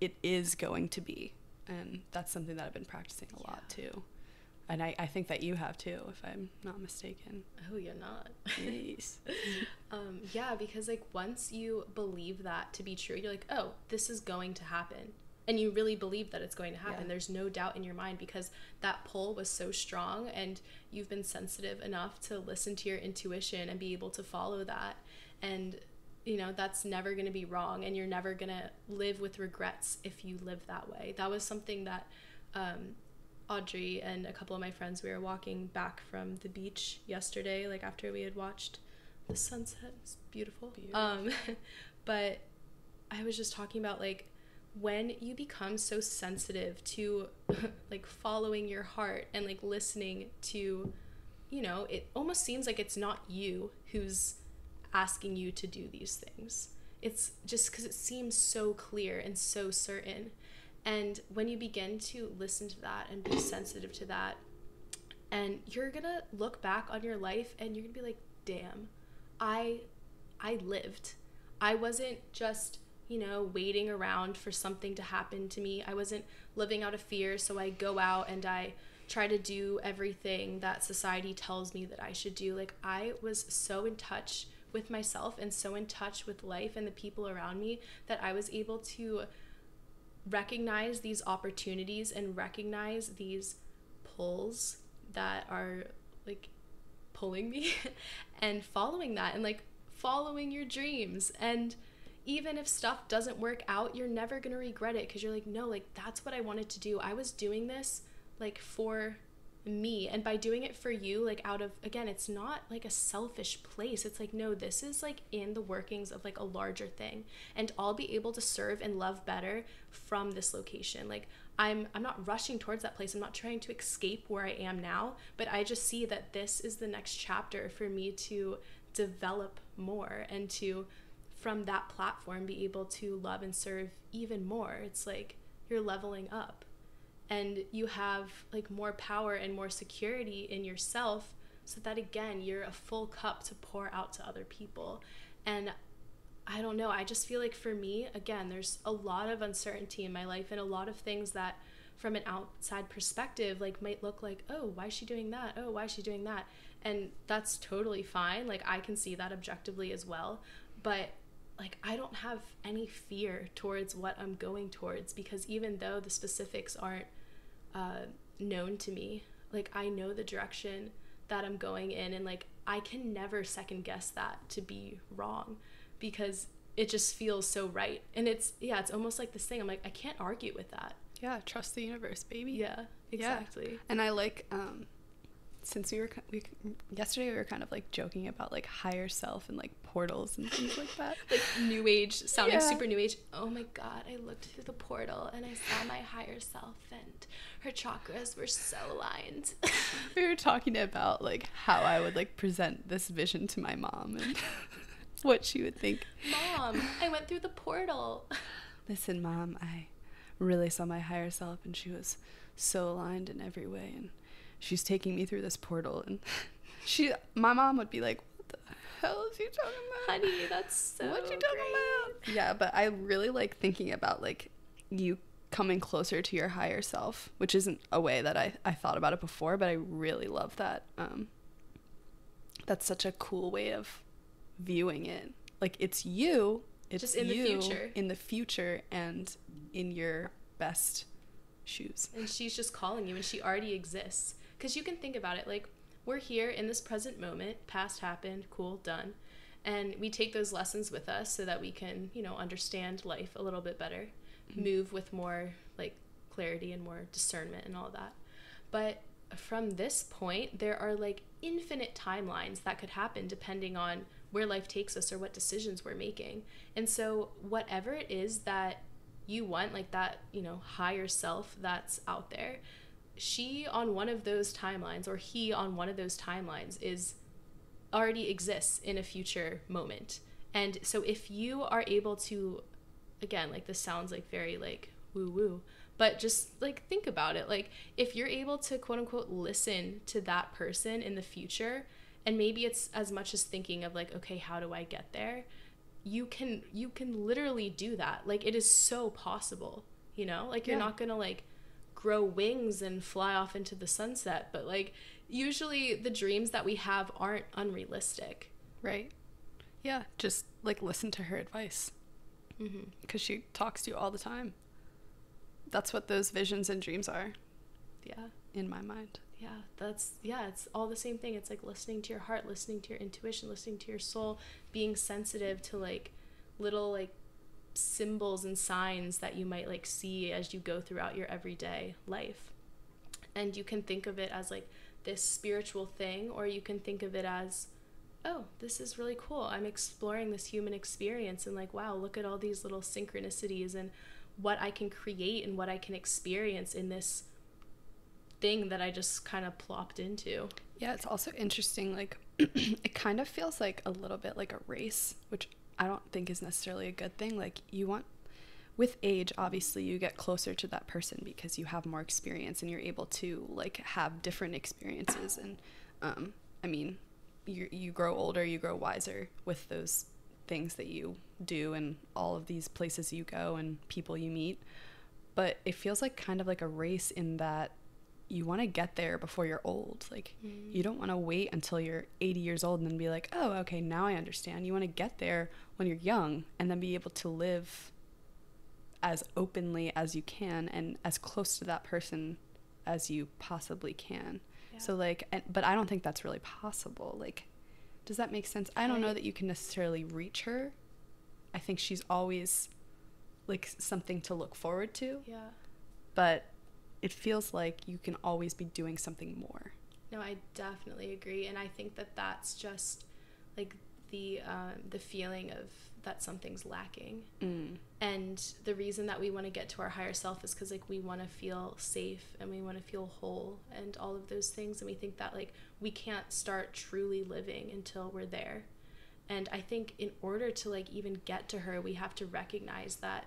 it is going to be. And that's something that I've been practicing a lot too. And I think that you have too, if I'm not mistaken. Oh, you're not. Nice. Yeah, because like once you believe that to be true, you're like, oh, this is going to happen. And you really believe that it's going to happen. Yeah. There's no doubt in your mind, because that pull was so strong, and you've been sensitive enough to listen to your intuition and be able to follow that. And, you know, that's never going to be wrong, and you're never going to live with regrets if you live that way. That was something that Audrey and a couple of my friends, we were walking back from the beach yesterday, like after we had watched the sunset. It was beautiful. But I was just talking about like, when you become so sensitive to like following your heart and like listening to, you know, it almost seems like it's not you who's asking you to do these things. It's just because it seems so clear and so certain. And when you begin to listen to that and be sensitive to that, and you're gonna look back on your life and you're gonna be like, damn, I lived. I wasn't just, you know, waiting around for something to happen to me. I wasn't living out of fear, so I go out and I try to do everything that society tells me that I should do. Like, I was so in touch with myself and so in touch with life and the people around me that I was able to recognize these opportunities and recognize these pulls that are like pulling me and following that, and like following your dreams. And even if stuff doesn't work out, you're never gonna regret it, because you're like, no, like that's what I wanted to do. I was doing this like for me. And by doing it for you, like out of, again, it's not like a selfish place. It's like, no, this is like in the workings of like a larger thing, and I'll be able to serve and love better from this location. Like I'm not rushing towards that place. I'm not trying to escape where I am now, but I just see that this is the next chapter for me to develop more, and to, from that platform, be able to love and serve even more. It's like you're leveling up, and you have like more power and more security in yourself, so that again, you're a full cup to pour out to other people. And I don't know, I just feel like for me, again, there's a lot of uncertainty in my life, and a lot of things that from an outside perspective like might look like, oh, why is she doing that? Oh, why is she doing that? And that's totally fine. Like I can see that objectively as well, but like I don't have any fear towards what I'm going towards, because even though the specifics aren't known to me, like I know the direction that I'm going in, and like I can never second guess that to be wrong, because it just feels so right. And it's, yeah, it's almost like this thing, I'm like, I can't argue with that. Yeah, trust the universe, baby. Yeah, exactly. Yeah. And I like since we yesterday we were kind of like joking about like higher self and like portals and things like that, like new age, sounding super new age. Oh my god, I looked through the portal and I saw my higher self, and her chakras were so aligned. We were talking about like how I would like present this vision to my mom and what she would think. Mom, I went through the portal. Listen, Mom, I really saw my higher self, and she was so aligned in every way, and she's taking me through this portal. And my mom would be like, what the hell is you talking about? Honey, that's so what you talking about? Yeah, but I really like thinking about like you coming closer to your higher self, which isn't a way that I thought about it before, but I really love that. That's such a cool way of viewing it. Like it's you, it's just in you, the future. In the future and in your best shoes. And she's just calling you, and she already exists. Because you can think about it, like we're here in this present moment, past happened, cool, done, and we take those lessons with us so that we can, you know, understand life a little bit better, move with more like clarity and more discernment and all that. But from this point, there are like infinite timelines that could happen depending on where life takes us or what decisions we're making. And so whatever it is that you want, like that, you know, higher self that's out there, she on one of those timelines, or he on one of those timelines, is already exists in a future moment. And so if you are able to, again, like this sounds like very like woo woo, but just like think about it, like if you're able to quote unquote listen to that person in the future, and maybe it's as much as thinking of like, okay, how do I get there? You can literally do that. Like it is so possible, you know, like you're not gonna like grow wings and fly off into the sunset, but like usually the dreams that we have aren't unrealistic, right? Yeah, just like listen to her advice, because she talks to you all the time. That's what those visions and dreams are. Yeah, in my mind. Yeah, that's, yeah, it's all the same thing. It's like listening to your heart, listening to your intuition, listening to your soul, being sensitive to like little like symbols and signs that you might like see as you go throughout your everyday life. And you can think of it as like this spiritual thing, or you can think of it as, oh, this is really cool. I'm exploring this human experience, and like, wow, look at all these little synchronicities and what I can create and what I can experience in this thing that I just kind of plopped into. Yeah, it's also interesting, like it kind of feels like a little bit like a race, which I don't think is necessarily a good thing. Like you want, with age obviously you get closer to that person because you have more experience and you're able to like have different experiences. And I mean you grow older, you grow wiser with those things that you do and all of these places you go and people you meet. But it feels like kind of like a race in that you want to get there before you're old. Like, you don't want to wait until you're 80 years old and then be like, oh, okay, now I understand. You want to get there when you're young and then be able to live as openly as you can and as close to that person as you possibly can. Yeah. So like, but I don't think that's really possible. Like, does that make sense? I don't know that you can necessarily reach her. I think she's always like something to look forward to. Yeah. But it feels like you can always be doing something more. No, I definitely agree. And I think that that's just like the feeling of that something's lacking. And the reason that we want to get to our higher self is because like we want to feel safe and we want to feel whole and all of those things. And we think that like we can't start truly living until we're there. And I think in order to like even get to her, we have to recognize that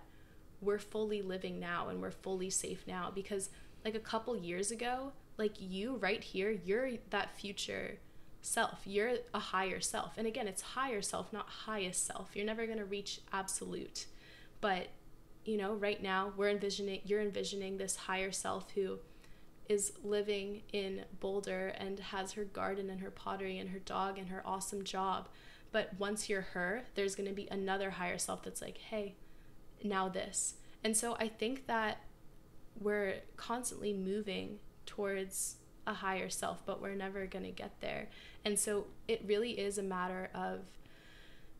we're fully living now and we're fully safe now. Because like a couple years ago, like you right here, you're that future self, you're a higher self. And again, it's higher self, not highest self. You're never going to reach absolute, but you know, right now we're envisioning, you're envisioning this higher self who is living in Boulder and has her garden and her pottery and her dog and her awesome job. But once you're her, there's going to be another higher self that's like, hey, now this. And so I think that we're constantly moving towards a higher self, but we're never going to get there. And so it really is a matter of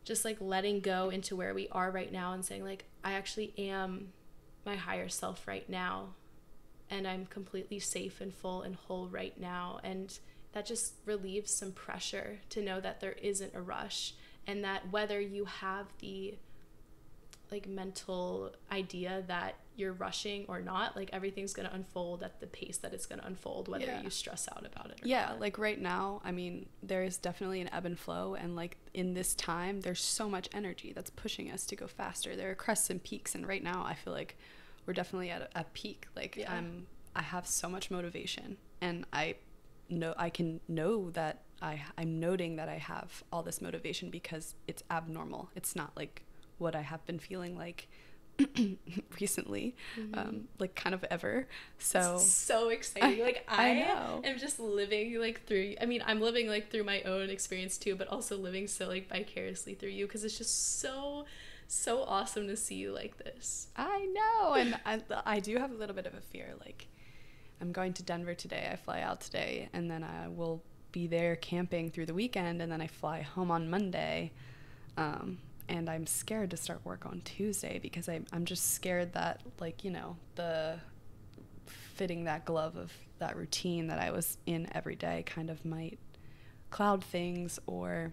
just like letting go into where we are right now and saying like, I actually am my higher self right now, and I'm completely safe and full and whole right now. And that just relieves some pressure to know that there isn't a rush, and that whether you have the like mental idea that you're rushing or not, like everything's going to unfold at the pace that it's going to unfold, whether you stress out about it or not. Like right now, I mean, there is definitely an ebb and flow, and like in this time there's so much energy that's pushing us to go faster. There are crests and peaks, and right now I feel like we're definitely at a peak. Like I have so much motivation, and I know I can know that I'm noting that I have all this motivation because it's abnormal. It's not like what I have been feeling like recently, like kind of ever. So exciting. Like I am just living like through, I mean, I'm living like through my own experience too, but also living so like vicariously through you, because it's just so awesome to see you like this. I know. And I do have a little bit of a fear. Like I'm going to Denver today. I fly out today, and then I will be there camping through the weekend, and then I fly home on Monday. And I'm scared to start work on Tuesday because I'm just scared that, like, you know, the fitting that glove of that routine that I was in every day kind of might cloud things, or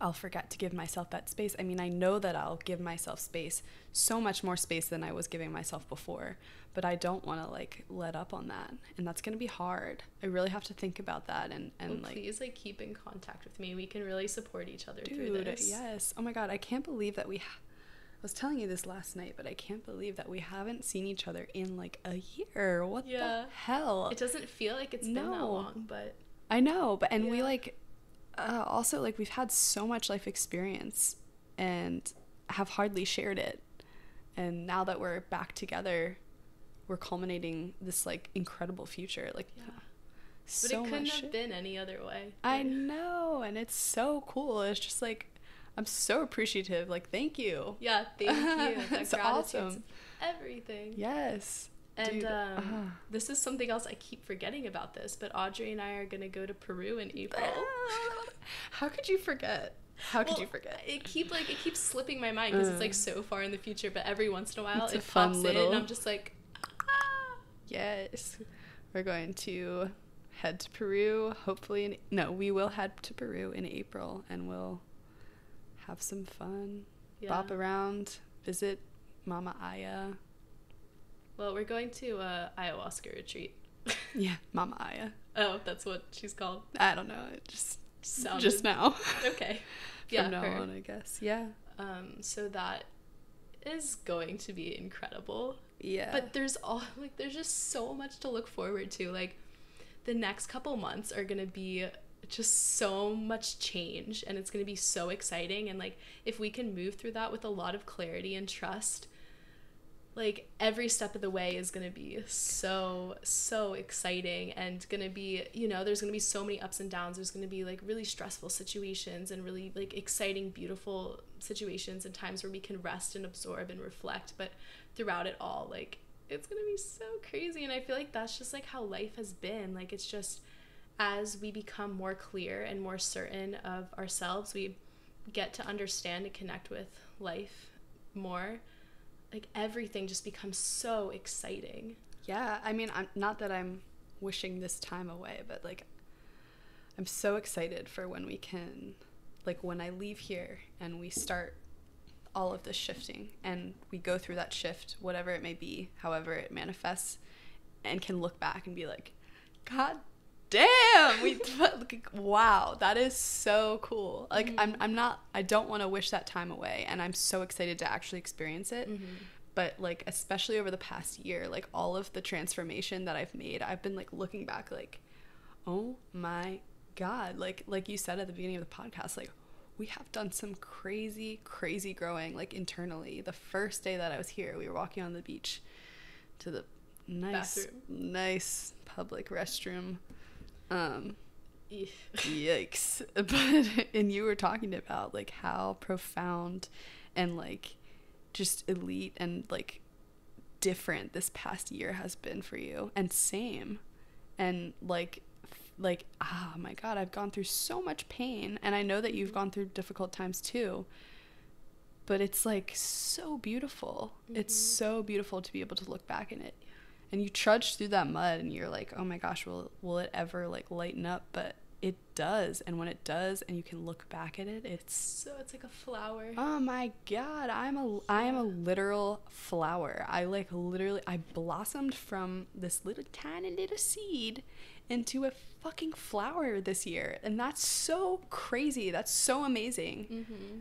I'll forget to give myself that space. I mean, I know that I'll give myself space, so much more space than I was giving myself before, but I don't want to like let up on that. And that's going to be hard. I really have to think about that. And well, like, please like keep in contact with me. We can really support each other through this. Yes. Oh my God. I can't believe that I was telling you this last night, but I can't believe that we haven't seen each other in like a year. What the hell? It doesn't feel like it's been that long, but I know. But, and we like, also like we've had so much life experience and have hardly shared it, and now that we're back together, we're culminating this like incredible future. Like so but it couldn't have been any other way. I know, and it's so cool. It's just like I'm so appreciative. Like thank you that's awesome, everything. Yes. And this is something else I keep forgetting about this, but Audrey and I are going to go to Peru in April. How could you forget? It keeps slipping my mind because it's like so far in the future, but every once in a while it pops in and I'm just like, yes, we're going to head to Peru. We will head to Peru in April, and we'll have some fun, bop around, visit Mama Aya. Well, we're going to ayahuasca retreat. Yeah, Mama Aya. Oh, that's what she's called? I don't know. It just sounded... Just now. Okay. Yeah, from now on, I guess. Yeah. So that is going to be incredible. Yeah. But there's just so much to look forward to. Like, the next couple months are going to be just so much change, and it's going to be so exciting. And like, if we can move through that with a lot of clarity and trust, like every step of the way is going to be so exciting, and going to be, you know, there's going to be so many ups and downs. There's going to be like really stressful situations and really like exciting, beautiful situations and times where we can rest and absorb and reflect. But throughout it all, like, it's going to be so crazy. And I feel like that's just like how life has been. Like, it's just, as we become more clear and more certain of ourselves, we get to understand and connect with life more. Like, everything just becomes so exciting. Yeah, I mean, I'm not that I'm wishing this time away, but like, I'm so excited for when we can, like, when I leave here and we start all of this shifting and we go through that shift, whatever it may be, however it manifests, and can look back and be like, God damn, we wow, that is so cool. Like, mm-hmm. I don't want to wish that time away, and I'm so excited to actually experience it. Mm-hmm. But like, especially over the past year, like all of the transformation that I've made, I've been like looking back like, oh my God, like you said at the beginning of the podcast, like, we have done some crazy growing, like, internally. The first day that I was here, we were walking on the beach to the nice public restroom. Yikes. But, and you were talking about like how profound and like just elite and like different this past year has been for you, and same, and like oh my God, I've gone through so much pain, and I know that you've gone through difficult times too, but it's like so beautiful. Mm-hmm. It's so beautiful to be able to look back in it. And you trudge through that mud and you're like, oh my gosh, will it ever like lighten up? But it does. And when it does and you can look back at it, it's like a flower. Oh my God, I am a literal flower. I blossomed from this little tiny little seed into a fucking flower this year. And that's so crazy. That's so amazing.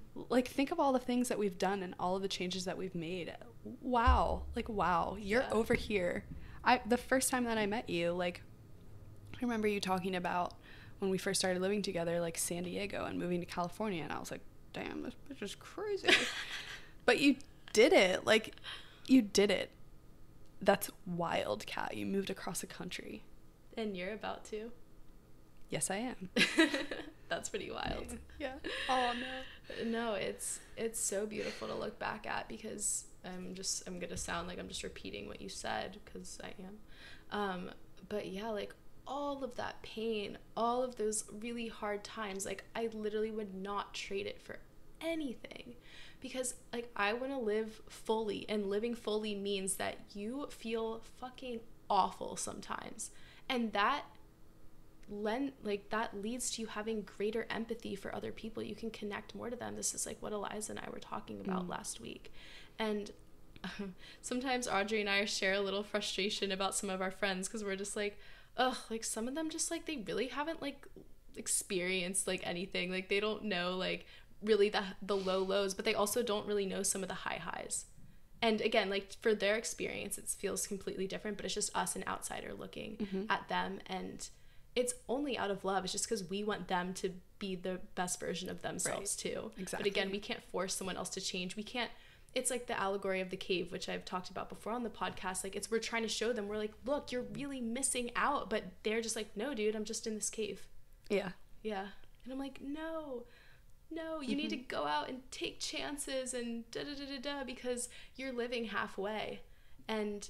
Mm-hmm. Like, think of all the things that we've done and all of the changes that we've made. Wow. Like, wow. You're over here. The first time that I met you, like, I remember you talking about when we first started living together, like San Diego and moving to California. And I was like, damn, this bitch is crazy. But you did it. Like, you did it. That's wild, Kat. You moved across the country. And you're about to? Yes, I am. That's pretty wild. Yeah. Oh no. No, it's so beautiful to look back at, because I'm gonna sound like I'm just repeating what you said, because I am. But yeah, like all of that pain, all of those really hard times, like I literally would not trade it for anything, because like I want to live fully, and living fully means that you feel fucking awful sometimes. And that leads to you having greater empathy for other people. You can connect more to them. This is like what Eliza and I were talking about last week. And sometimes Audrey and I share a little frustration about some of our friends, because we're just like, ugh, like some of them just like, they really haven't like experienced like anything. Like they don't know like really the low lows, but they also don't really know some of the high highs. And again, like for their experience, it feels completely different, but it's just us, an outsider, looking mm-hmm. at them. And it's only out of love. It's just because we want them to be the best version of themselves too. Exactly. But again, we can't force someone else to change. We can't. It's like the allegory of the cave, which I've talked about before on the podcast. Like we're trying to show them, we're like, look, you're really missing out. But they're just like, no, dude, I'm just in this cave. Yeah. Yeah. And I'm like, no, you mm-hmm. need to go out and take chances and because you're living halfway. And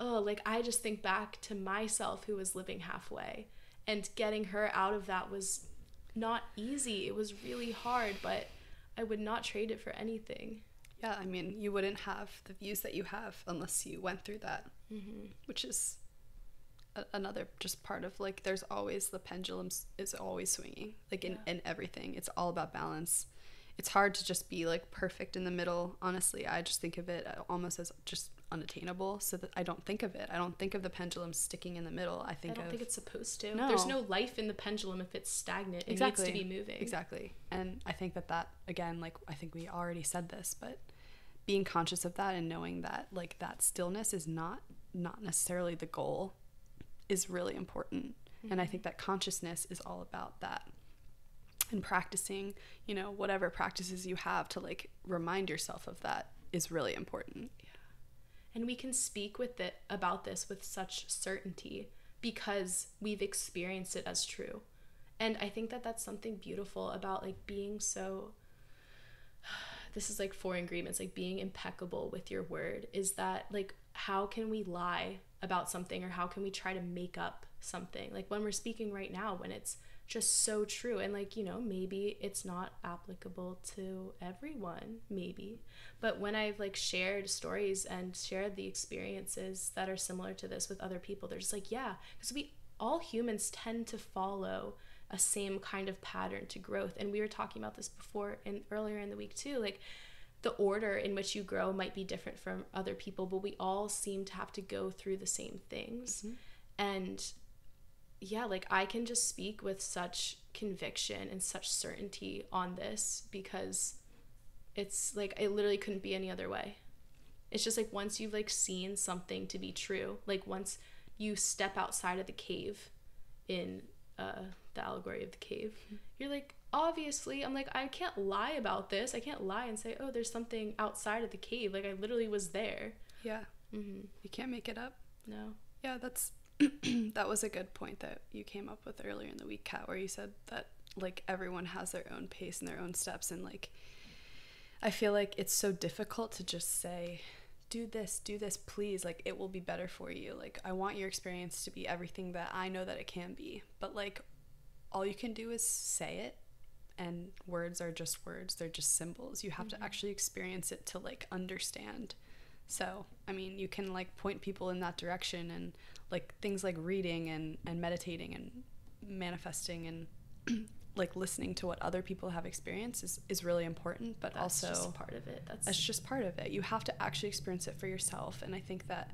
like I just think back to myself who was living halfway, and getting her out of that was not easy. It was really hard, but I would not trade it for anything. Yeah, I mean, you wouldn't have the views that you have unless you went through that, mm-hmm. which is another just part of like, there's always the pendulum is always swinging, like in everything. It's all about balance. It's hard to just be like perfect in the middle. Honestly, I just think of it almost as just unattainable, so that I don't think of the pendulum sticking in the middle. I don't think it's supposed to. No. There's no life in the pendulum if it's stagnant. Exactly. It needs to be moving. Exactly. And I think that again, like I think we already said this, but being conscious of that and knowing that like that stillness is not necessarily the goal is really important. Mm-hmm. And I think that consciousness is all about that. And practicing, you know, whatever practices you have to like remind yourself of that is really important. Yeah. And we can speak with it about this with such certainty because we've experienced it as true. And I think that that's something beautiful about like being so, this is like 4 ingredients, like being impeccable with your word, is that like, how can we lie about something, or how can we try to make up something? Like when we're speaking right now, when it's just so true, and like, you know, maybe it's not applicable to everyone, maybe, but when I've like shared stories and shared the experiences that are similar to this with other people, they're just like, yeah, because we all humans tend to follow a same kind of pattern to growth. And we were talking about this before and earlier in the week too, like the order in which you grow might be different from other people, but we all seem to have to go through the same things. Mm-hmm. And yeah, like I can just speak with such conviction and such certainty on this because it's like, it literally couldn't be any other way. It's just like, once you've like seen something to be true, like once you step outside of the cave in the allegory of the cave, you're like, obviously, I'm like, I can't lie about this. I can't lie and say, oh, there's something outside of the cave. Like I literally was there. Yeah. Mm-hmm. You can't make it up. No. Yeah, that's that was a good point that you came up with earlier in the week, Kat, where you said that like everyone has their own pace and their own steps, and like I feel like it's so difficult to just say, do this please, like it will be better for you, like I want your experience to be everything that I know that it can be, but like all you can do is say it, and words are just words, they're just symbols. You have mm-hmm. to actually experience it to like understand. So, I mean, you can like point people in that direction, and like things like reading and meditating and manifesting and like listening to what other people have experienced is really important, but that's also just part of it. That's just part of it. You have to actually experience it for yourself. And I think that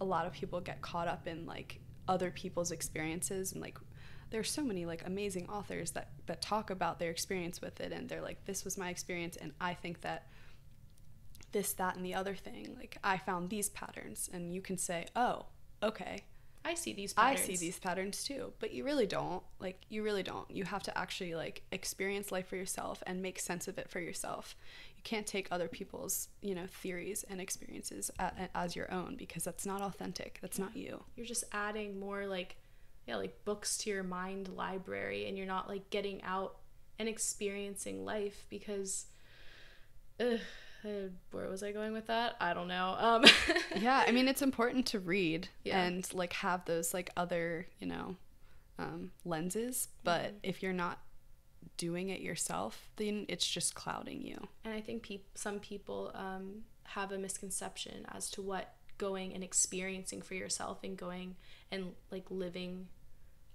a lot of people get caught up in like other people's experiences, and like there's so many like amazing authors that talk about their experience with it, and they're like, this was my experience, and I think that this, that, and the other thing, like I found these patterns, and you can say, oh, okay, I see these patterns too, but you really don't. You have to actually like experience life for yourself and make sense of it for yourself. You can't take other people's, you know, theories and experiences as your own, because that's not authentic. That's not you. You're just adding more like, yeah, like books to your mind library, and you're not like getting out and experiencing life because where was I going with that? I don't know. Yeah, I mean, it's important to read and like have those like other, you know, lenses, but mm-hmm. if you're not doing it yourself, then it's just clouding you. And I think some people have a misconception as to what going and experiencing for yourself and going and like living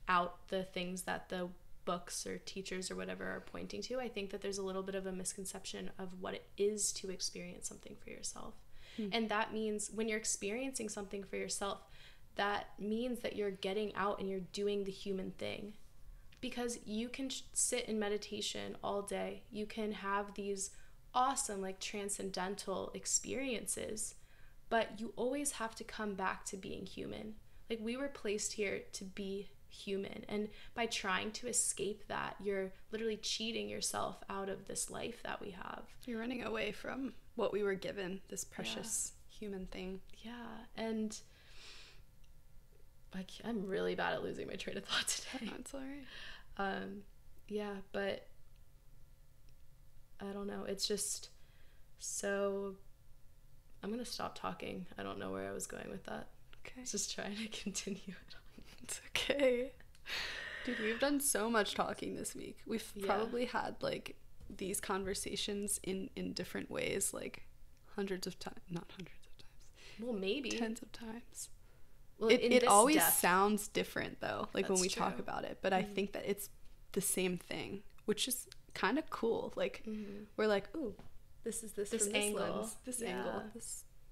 out the things that the books or teachers or whatever are pointing to. I think that there's a little bit of a misconception of what it is to experience something for yourself. Mm-hmm. And that means when you're experiencing something for yourself, that means that you're getting out and you're doing the human thing, because you can sit in meditation all day. You can have these awesome like transcendental experiences, but you always have to come back to being human. Like we were placed here to be human, and by trying to escape that, you're literally cheating yourself out of this life that we have. You're running away from what we were given, this precious human thing. And I'm really bad at losing my train of thought today. That's all right. But I don't know, it's just so I'm gonna stop talking. I don't know where I was going with that. Okay, just trying to continue it on. It's okay. Dude, we've done so much talking this week. We've probably had like these conversations in different ways, like hundreds of times. Well, maybe tens of times. Well, it always sounds different though, like that's when we talk about it, but I think that it's the same thing, which is kind of cool. Like we're like, ooh, this is this angle,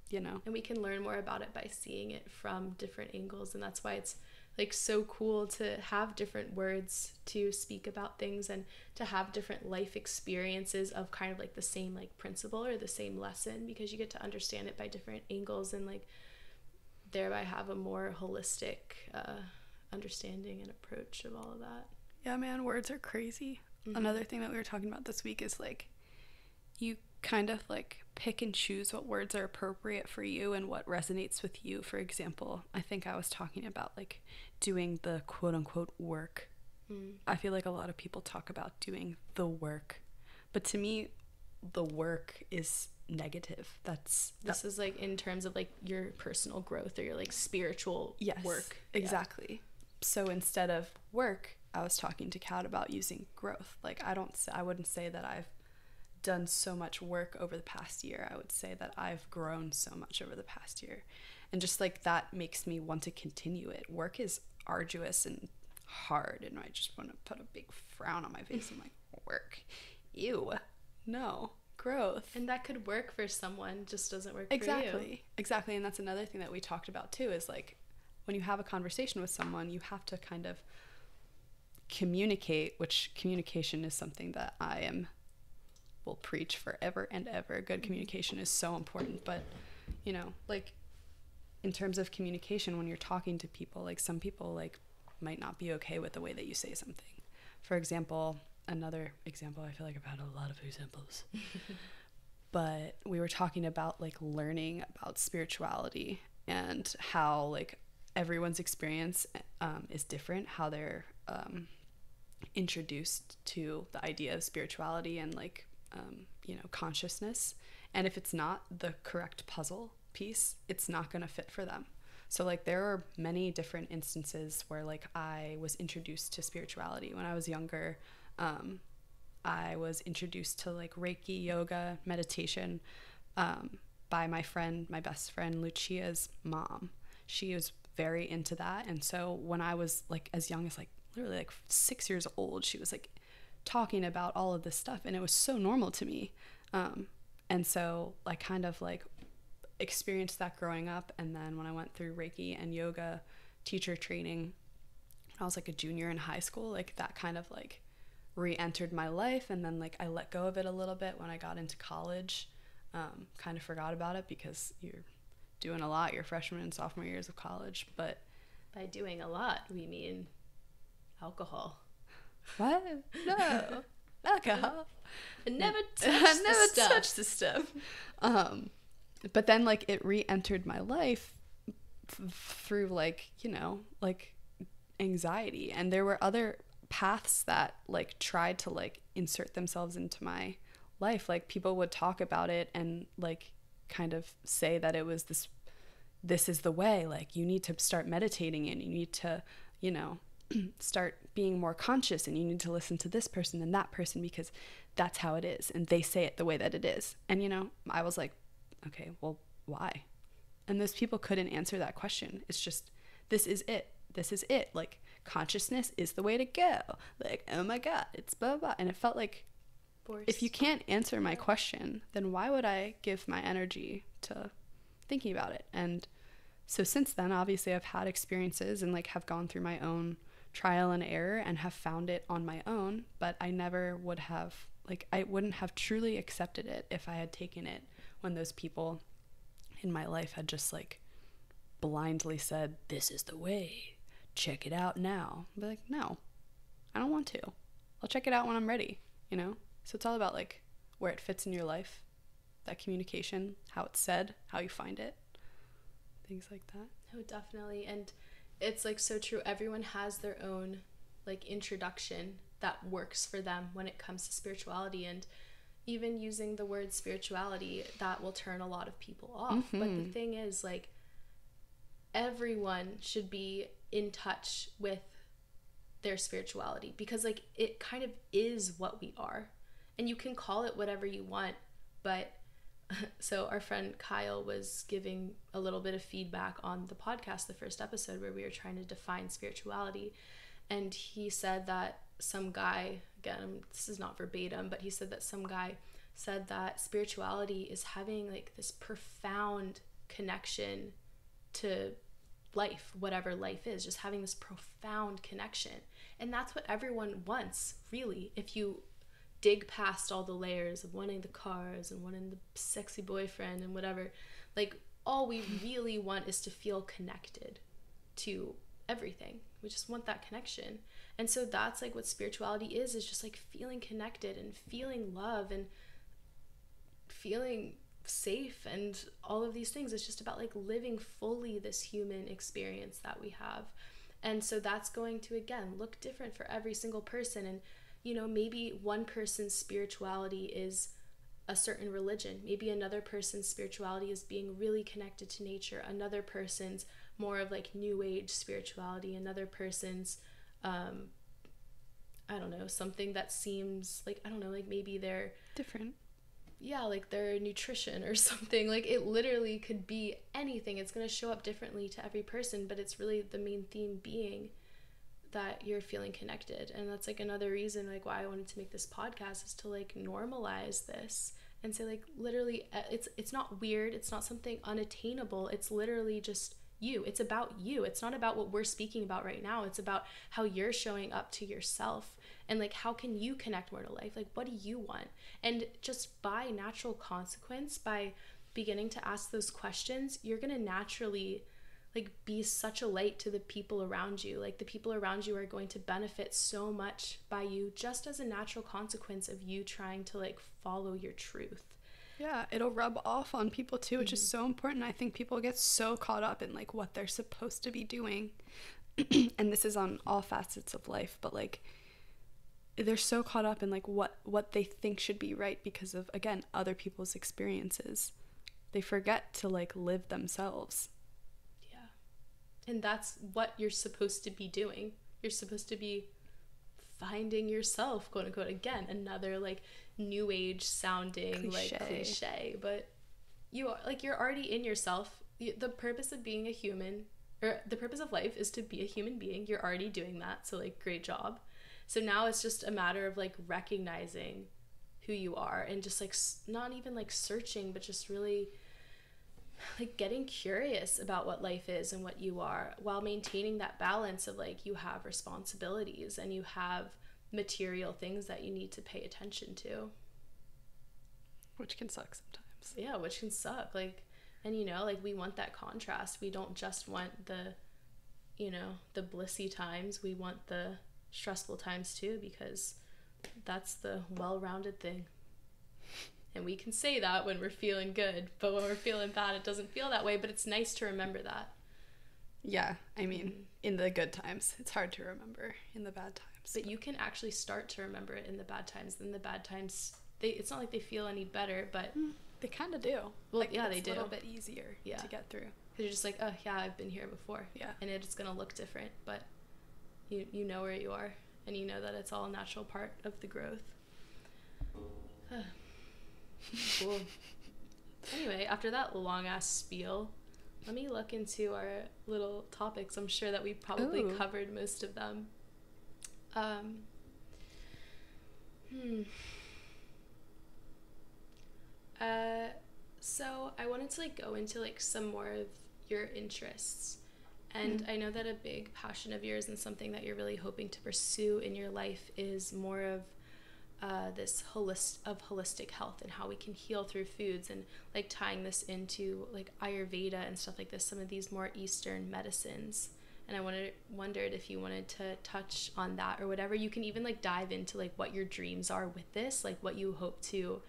you know, and we can learn more about it by seeing it from different angles. And that's why it's like so cool to have different words to speak about things, and to have different life experiences of kind of like the same like principle or the same lesson, because you get to understand it by different angles, and like thereby have a more holistic understanding and approach of all of that. Yeah, man, words are crazy. Mm-hmm. Another thing that we were talking about this week is, like, you kind of, like, pick and choose what words are appropriate for you and what resonates with you. For example, I think I was talking about, like, doing the quote-unquote work. Mm. I feel like a lot of people talk about doing the work, but to me, the work is negative. This is, like, in terms of, like, your personal growth or your, like, spiritual work. Exactly. Yeah. So instead of work, I was talking to Kat about using growth. Like, I wouldn't say that I've done so much work over the past year. I would say that I've grown so much over the past year, and just, like, that makes me want to continue it. Work is arduous and hard, and I just want to put a big frown on my face. I'm like, work, ew, no. Growth. And that could work for someone, just doesn't work for you. Exactly. And that's another thing that we talked about too, is, like, when you have a conversation with someone, you have to kind of communicate, which communication is something that I will preach forever and ever. Good communication is so important. But, you know, like, in terms of communication, when you're talking to people, like, some people, like, might not be okay with the way that you say something. For example, another example, I feel like I've had a lot of examples, but we were talking about, like, learning about spirituality and how, like, everyone's experience is different, how they're introduced to the idea of spirituality and, like, you know, consciousness. And if it's not the correct puzzle piece, it's not going to fit for them. So, like, there are many different instances where, like, I was introduced to spirituality when I was younger. I was introduced to, like, Reiki, yoga, meditation, by my best friend, Lucia's mom. She was very into that. And so when I was, like, as young as, like, literally, like, 6 years old, she was, like, talking about all of this stuff, and it was so normal to me. And so I kind of, like, experienced that growing up. And then when I went through Reiki and yoga teacher training, I was, like, a junior in high school, like, that kind of, like, re-entered my life. And then, like, I let go of it a little bit when I got into college, kind of forgot about it because you're doing a lot your freshman and sophomore years of college. But by doing a lot, we mean alcohol. What? No. Alcohol. I never touched the stuff. But then, like, it re-entered my life through, like, you know, like, anxiety. And there were other paths that, like, tried to, like, insert themselves into my life. Like, people would talk about it and, like, kind of say that it was this is the way, like, you need to start meditating and you need to, you know, start being more conscious and you need to listen to this person and that person because that's how it is and they say it the way that it is. And, you know, I was like, okay, well, why? And those people couldn't answer that question. It's just, this is it, like, consciousness is the way to go, like, oh my god, it's blah blah. And it felt like, if you can't answer my question, then why would I give my energy to thinking about it? And so since then, obviously, I've had experiences and, like, have gone through my own trial and error and have found it on my own. But I never would have, like, I wouldn't have truly accepted it if I had taken it when those people in my life had just, like, blindly said, this is the way, check it out now. I'd be like, no, I don't want to. I'll check it out when I'm ready, you know? So it's all about, like, where it fits in your life, that communication, how it's said, how you find it, things like that. No, definitely. And it's, like, so true. Everyone has their own, like, introduction that works for them when it comes to spirituality. And even using the word spirituality, that will turn a lot of people off. Mm-hmm. But the thing is, like, everyone should be in touch with their spirituality because, like, it kind of is what we are, and you can call it whatever you want. But so our friend Kyle was giving a little bit of feedback on the podcast, the first episode, where we were trying to define spirituality, and he said that some guy, again, this is not verbatim, but he said that some guy said that spirituality is having, like, this profound connection to life, whatever life is, just having this profound connection. And that's what everyone wants, really, if you dig past all the layers of wanting the cars and wanting the sexy boyfriend and whatever. Like, all we really want is to feel connected to everything. We just want that connection. And so that's like what spirituality is just like feeling connected and feeling love and feeling safe and all of these things. It's just about like living fully this human experience that we have. And so that's going to, again, look different for every single person. And, you know, maybe one person's spirituality is a certain religion. Maybe another person's spirituality is being really connected to nature. Another person's more of like new age spirituality. Another person's, I don't know, something that seems like, I don't know, like maybe they're different. Yeah, like their nutrition or something. Like it literally could be anything. It's going to show up differently to every person, but it's really the main theme being that you're feeling connected. And that's like another reason like why I wanted to make this podcast, is to like normalize this and say like literally it's not weird, it's not something unattainable, it's literally just you. It's about you. It's not about what we're speaking about right now. It's about how you're showing up to yourself and like how can you connect more to life, like what do you want. And just by natural consequence, by beginning to ask those questions, you're gonna naturally like be such a light to the people around you. Like the people around you are going to benefit so much by you, just as a natural consequence of you trying to like follow your truth. Yeah, it'll rub off on people too, which is so important. I think people get so caught up in like what they're supposed to be doing. And this is on all facets of life, but like they're so caught up in like what they think should be right because of, again, other people's experiences. They forget to like live themselves. Yeah. And that's what you're supposed to be doing. You're supposed to be finding yourself, quote unquote. Again, another like new age sounding cliche, but you are like, you're already in yourself. The purpose of being a human, or the purpose of life, is to be a human being. You're already doing that, so like great job. So now it's just a matter of like recognizing who you are and just like not even like searching, but just really like getting curious about what life is and what you are, while maintaining that balance of like you have responsibilities and you have material things that you need to pay attention to, which can suck sometimes. Yeah, which can suck. Like, and you know, like we want that contrast. We don't just want the, you know, the blissy times. We want the stressful times too, because that's the well-rounded thing. And we can say that when we're feeling good, but when we're feeling bad, it doesn't feel that way. But it's nice to remember that. Yeah, I mean, in the good times, it's hard to remember in the bad times. But you can actually start to remember it in the bad times. In the bad times, it's not like they feel any better, but they kind of do. Well, like, yeah, they do. It's a little bit easier to get through. Because you're just like, oh yeah, I've been here before. Yeah. And it's gonna look different, but you know where you are, and you know that it's all a natural part of the growth. Cool. Anyway, after that long ass spiel, let me look into our little topics. I'm sure that we probably covered most of them. So I wanted to like go into like some more of your interests, and I know that a big passion of yours and something that you're really hoping to pursue in your life is more of this holistic health and how we can heal through foods, and like tying this into like Ayurveda and stuff like this, some of these more Eastern medicines. And I wondered if you wanted to touch on that, or whatever. You can even like dive into like what your dreams are with this, like what you hope to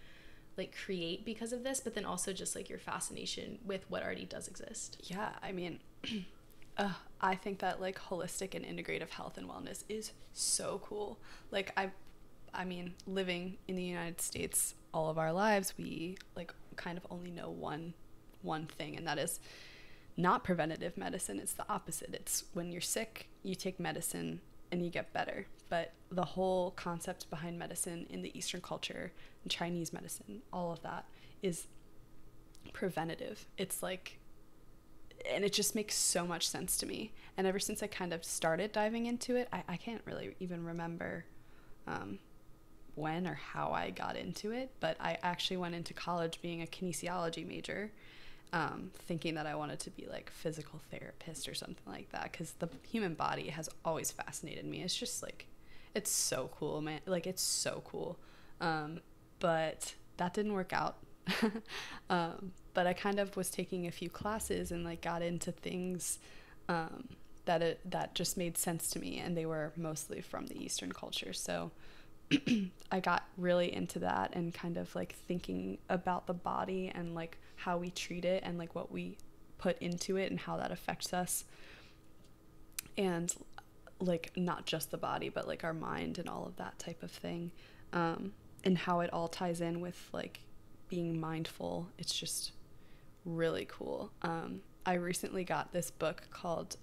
like create because of this, but then also just like your fascination with what already does exist. Yeah, I mean, I think that like holistic and integrative health and wellness is so cool. Like I mean, living in the United States all of our lives, we like kind of only know one thing, and that is not preventative medicine. It's the opposite. It's when you're sick, you take medicine and you get better. But the whole concept behind medicine in the Eastern culture and Chinese medicine, all of that is preventative. It's like, and it just makes so much sense to me. And ever since I kind of started diving into it, I can't really even remember when or how I got into it, but I actually went into college being a kinesiology major, thinking that I wanted to be like physical therapist or something like that, because the human body has always fascinated me. It's just like, it's so cool, man. Like, it's so cool. But that didn't work out. But I kind of was taking a few classes and like got into things that that just made sense to me, and they were mostly from the Eastern culture. So I got really into that and kind of like thinking about the body and like how we treat it and like what we put into it and how that affects us, and like not just the body but like our mind and all of that type of thing, and how it all ties in with like being mindful. It's just really cool. I recently got this book called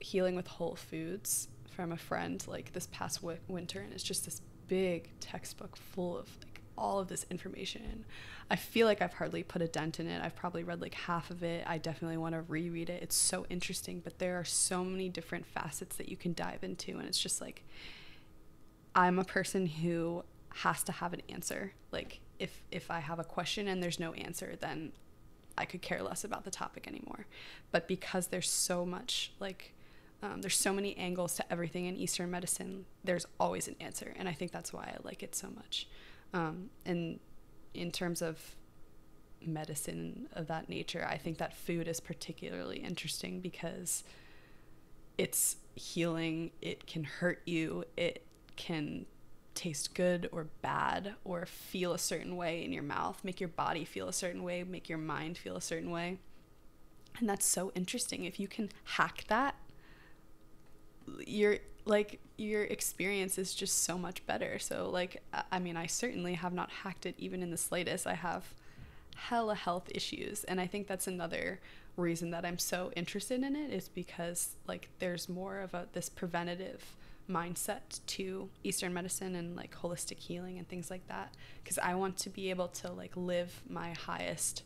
Healing with Whole Foods from a friend like this past winter, and it's just this big textbook full of like all of this information. I feel like I've hardly put a dent in it. I've probably read like half of it. I definitely want to reread it. It's so interesting, but there are so many different facets that you can dive into, and it's just like, I'm a person who has to have an answer. Like if I have a question and there's no answer, then I could care less about the topic anymore. But because there's so much like there's so many angles to everything in Eastern medicine, there's always an answer, and I think that's why I like it so much. And in terms of medicine of that nature, I think that food is particularly interesting because it's healing. It can hurt you, it can taste good or bad, or feel a certain way in your mouth, make your body feel a certain way, make your mind feel a certain way. And that's so interesting. If you can hack that, your experience is just so much better. So like, I mean, I certainly have not hacked it even in the slightest. I have hella health issues, and I think that's another reason that I'm so interested in it, is because like there's more of this preventative mindset to Eastern medicine and like holistic healing and things like that, because I want to be able to like live my highest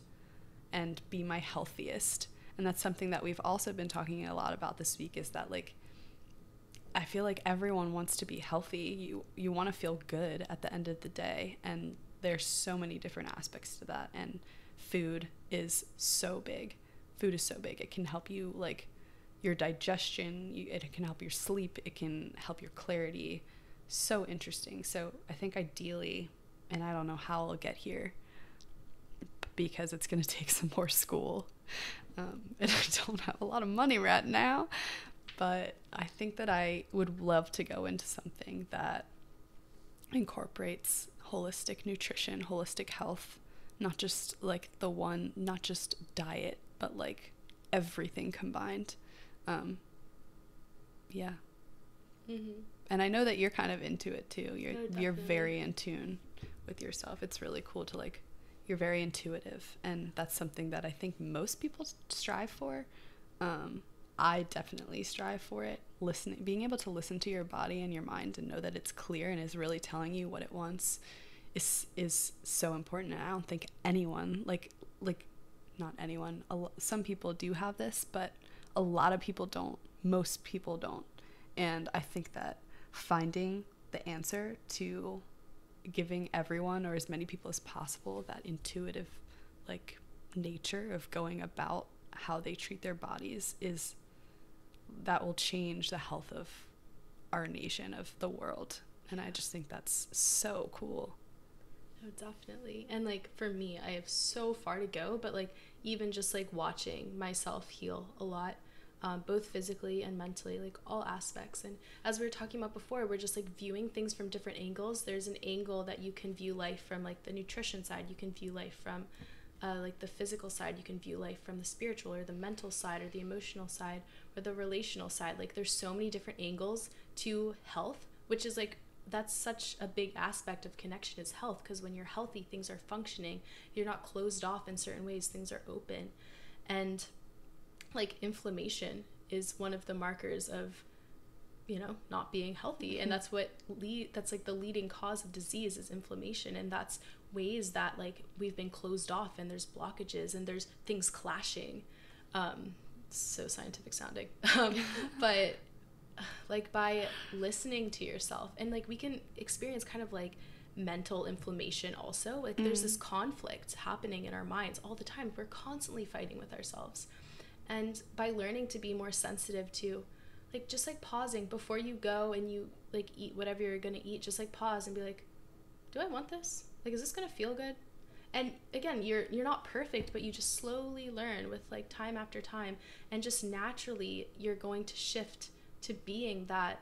and be my healthiest. And that's something that we've also been talking a lot about this week, is that like I feel like everyone wants to be healthy. You want to feel good at the end of the day, and there's so many different aspects to that, and food is so big. It can help you like your digestion, it can help your sleep, it can help your clarity. So interesting. So I think ideally, and I don't know how I'll get here because it's going to take some more school, and I don't have a lot of money right now, but I think that I would love to go into something that incorporates holistic nutrition, holistic health, not just like not just diet, but like everything combined. Yeah. Mm-hmm. And I know that you're kind of into it too. You're very in tune with yourself. It's really cool to like, you're very intuitive, and that's something that I think most people strive for. I definitely strive for it. Being able to listen to your body and your mind and know that it's clear and is really telling you what it wants is so important. And I don't think anyone some people do have this, but a lot of people don't. Most people don't. And I think that finding the answer to giving everyone or as many people as possible that intuitive like nature of going about how they treat their bodies is that will change the health of our nation, of the world. And I just think that's so cool. Oh, definitely. And like for me, I have so far to go, but like even just like watching myself heal a lot, both physically and mentally, like all aspects. And as we were talking about before, we're just like viewing things from different angles. There's an angle that you can view life from, like the nutrition side. You can view life from like the physical side. You can view life from the spiritual or the mental side or the emotional side or the relational side. Like there's so many different angles to health, which is like, that's such a big aspect of connection is health, because when you're healthy, things are functioning. You're not closed off in certain ways. Things are open. And like inflammation is one of the markers of, you know, not being healthy. And that's what that's like the leading cause of disease is inflammation. And that's ways that like we've been closed off, and there's blockages and there's things clashing. So scientific sounding, but like by listening to yourself, and like we can experience kind of like mental inflammation also. Like there's this conflict happening in our minds all the time. We're constantly fighting with ourselves. And by learning to be more sensitive to like, just like pausing before you go and you like eat whatever you're gonna eat, just like pause and be like, do I want this? Like, is this gonna feel good? And again, you're not perfect, but you just slowly learn with like time after time, and just naturally you're going to shift to being that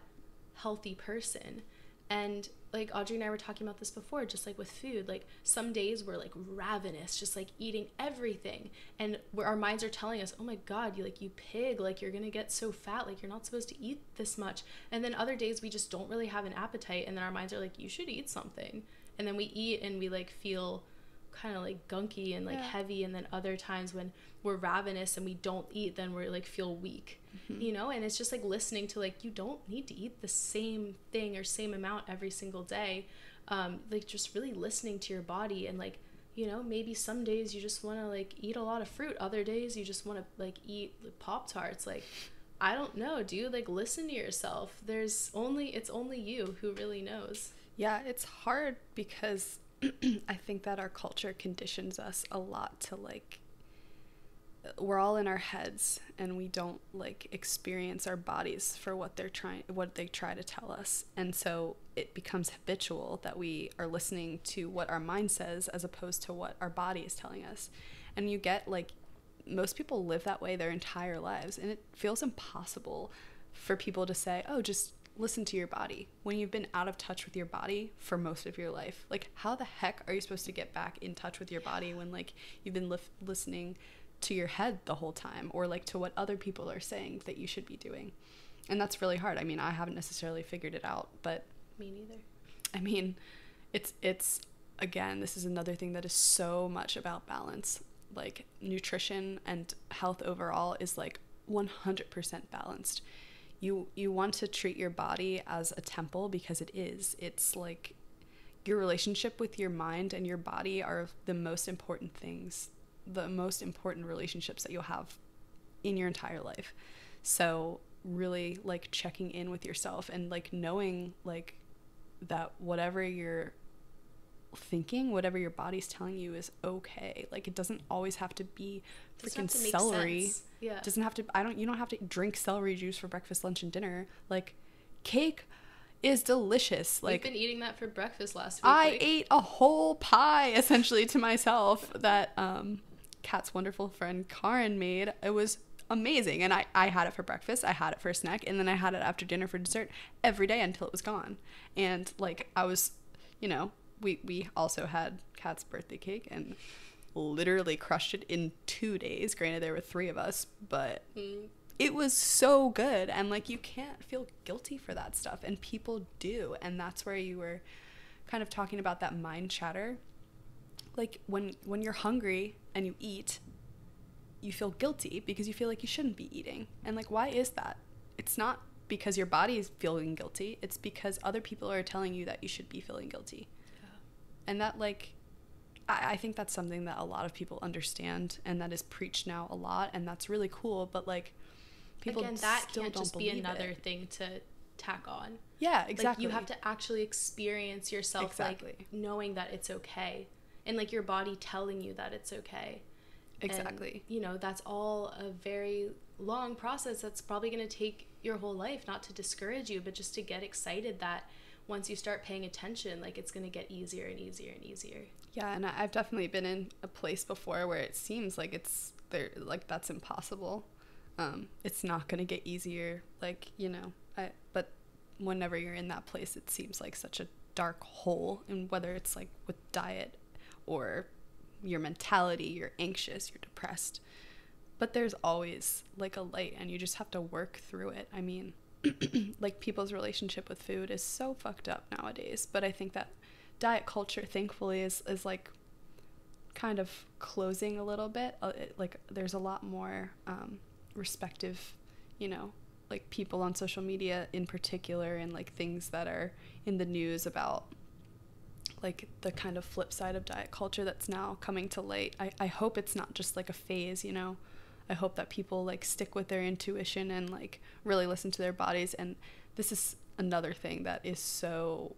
healthy person. And like Audrey and I were talking about this before, just like with food, like some days we're like ravenous, just like eating everything, and where our minds are telling us, oh my God, you pig, like you're gonna get so fat, like you're not supposed to eat this much. And then other days we just don't really have an appetite, and then our minds are like, you should eat something. And then we eat and we like feel kind of like gunky and like heavy. And then other times when we're ravenous and we don't eat, then we're like feel weak, you know. And it's just like listening to like, you don't need to eat the same thing or same amount every single day. Like just really listening to your body, and like, you know, maybe some days you just want to like eat a lot of fruit, other days you just want to like eat Pop-Tarts. Like, I don't know, dude, like listen to yourself. It's only you who really knows. Yeah, it's hard because I think that our culture conditions us a lot to like, we're all in our heads, and we don't like experience our bodies for what they try to tell us. And so it becomes habitual that we are listening to what our mind says as opposed to what our body is telling us. And you get like, most people live that way their entire lives, and it feels impossible for people to say, oh, just listen to your body, when you've been out of touch with your body for most of your life. Like, how the heck are you supposed to get back in touch with your body when like you've been listening to your head the whole time, or like to what other people are saying that you should be doing? And that's really hard. I mean, I haven't necessarily figured it out, but me neither. I mean, it's again, this is another thing that is so much about balance. Like nutrition and health overall is like 100% balanced. You want to treat your body as a temple, because it is. It's like your relationship with your mind and your body are the most important things, the most important relationships that you'll have in your entire life. So really like checking in with yourself, and like knowing like that whatever you're thinking, whatever your body's telling you is okay. Like, it doesn't always have to be freaking celery. Sense. Yeah, it doesn't have to. You don't have to drink celery juice for breakfast, lunch, and dinner. Like, cake is delicious. Like, I've been eating that for breakfast last week. I ate a whole pie essentially to myself that Kat's wonderful friend Karen made. It was amazing, and I had it for breakfast, I had it for a snack, and then I had it after dinner for dessert every day until it was gone. And like, I was, you know. We also had Kat's birthday cake and literally crushed it in 2 days. Granted, there were 3 of us, but it was so good. And like, you can't feel guilty for that stuff, and people do. And that's where you were kind of talking about that mind chatter. Like, when you're hungry and you eat, you feel guilty because you feel like you shouldn't be eating. And like, why is that? It's not because your body is feeling guilty. It's because other people are telling you that you should be feeling guilty. And that, like, I think that's something that a lot of people understand, and that is preached now a lot, and that's really cool. But like, people again, that still can't don't just be another it. Thing to tack on. Yeah, exactly. Like, you have to actually experience yourself, like knowing that it's okay, and like your body telling you that it's okay. Exactly. And, you know, that's all a very long process. That's probably going to take your whole life. Not to discourage you, but just to get excited that once you start paying attention, like, it's going to get easier and easier and easier. Yeah, and I've definitely been in a place before where it seems like it's there, like that's impossible. It's not going to get easier, like, you know. But whenever you're in that place, it seems like such a dark hole, and whether it's like with diet or your mentality, you're anxious, you're depressed. But there's always like a light, and you just have to work through it. I mean, like, people's relationship with food is so fucked up nowadays, but I think that diet culture, thankfully, is like kind of closing a little bit. Like, there's a lot more respective, you know, like people on social media in particular, and like things that are in the news about like the kind of flip side of diet culture that's now coming to light. I hope it's not just like a phase, you know. I hope that people like stick with their intuition and like really listen to their bodies. And this is another thing that is so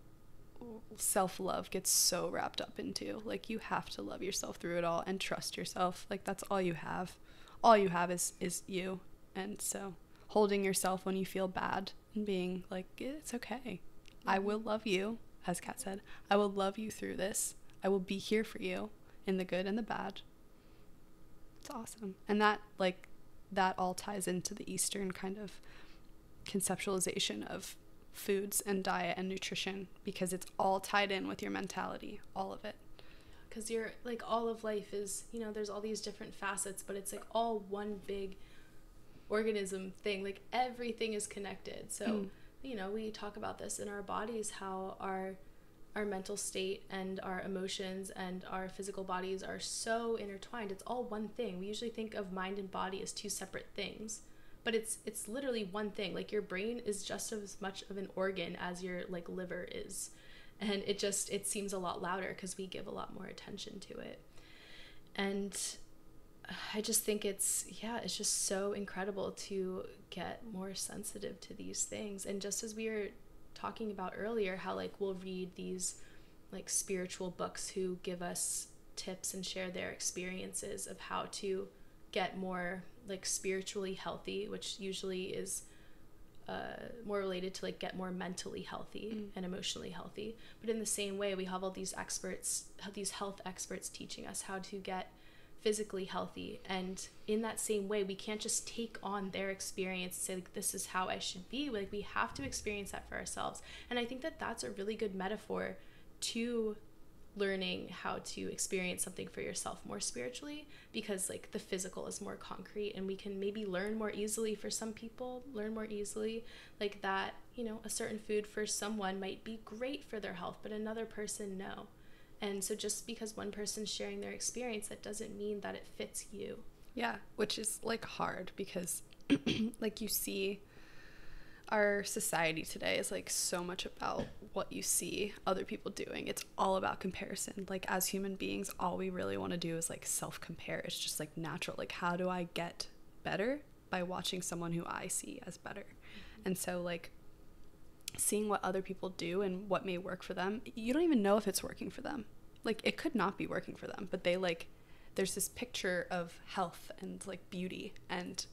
self-love gets so wrapped up into. Like, you have to love yourself through it all and trust yourself. Like, that's all you have. All you have is you. And so holding yourself when you feel bad and being like, it's okay. I will love you, as Kat said. I will love you through this. I will be here for you. in the good and the bad. It's awesome. And that, like, that all ties into the Eastern kind of conceptualization of foods and diet and nutrition, because it's all tied in with your mentality, all of it. Because you're, like, all of life is, you know, there's all these different facets, but it's, like, all one big organism thing. Like, everything is connected. So, you know, we talk about this in our bodies, how our mental state and our emotions and our physical bodies are so intertwined. It's all one thing. We usually think of mind and body as two separate things, but it's literally one thing. Like, your brain is just as much of an organ as your, like, liver is. And it seems a lot louder because we give a lot more attention to it. And I just think it's just so incredible to get more sensitive to these things. And just as we were talking about earlier, how, like, we'll read these, like, spiritual books who give us tips and share their experiences of how to get more, like, spiritually healthy, which usually is more related to, like, get more mentally healthy and emotionally healthy. But in the same way, we have all these experts, these health experts, teaching us how to get physically healthy. And in that same way, we can't just take on their experience and say, like, this is how I should be. Like, we have to experience that for ourselves. And I think that that's a really good metaphor to learning how to experience something for yourself more spiritually, because, like, the physical is more concrete and we can maybe learn more easily. For some people, learn more easily, like, that, you know, a certain food for someone might be great for their health, but another person, no. And so just because one person's sharing their experience, that doesn't mean that it fits you. Yeah, which is, like, hard because like, you see our society today is, like, so much about what you see other people doing. It's all about comparison. Like, as human beings, all we really want to do is, like, self-compare. It's just, like, natural. Like, how do I get better? By watching someone who I see as better. And so, like, seeing what other people do and what may work for them, you don't even know if it's working for them. Like, it could not be working for them, but they, like, there's this picture of health and, like, beauty, and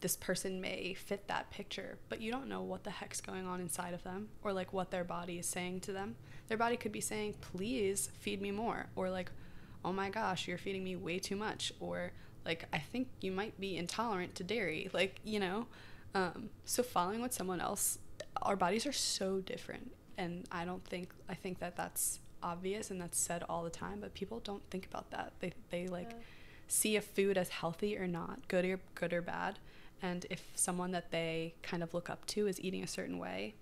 this person may fit that picture, but you don't know what the heck's going on inside of them, or, like, what their body is saying to them. Their body could be saying, please feed me more, or, like, oh my gosh, you're feeding me way too much, or, like, I think you might be intolerant to dairy, like, you know. So following what someone else, our bodies are so different, and I think that that's obvious, and that's said all the time, but people don't think about that. They like, see a food as healthy or not, good or bad, and if someone that they kind of look up to is eating a certain way,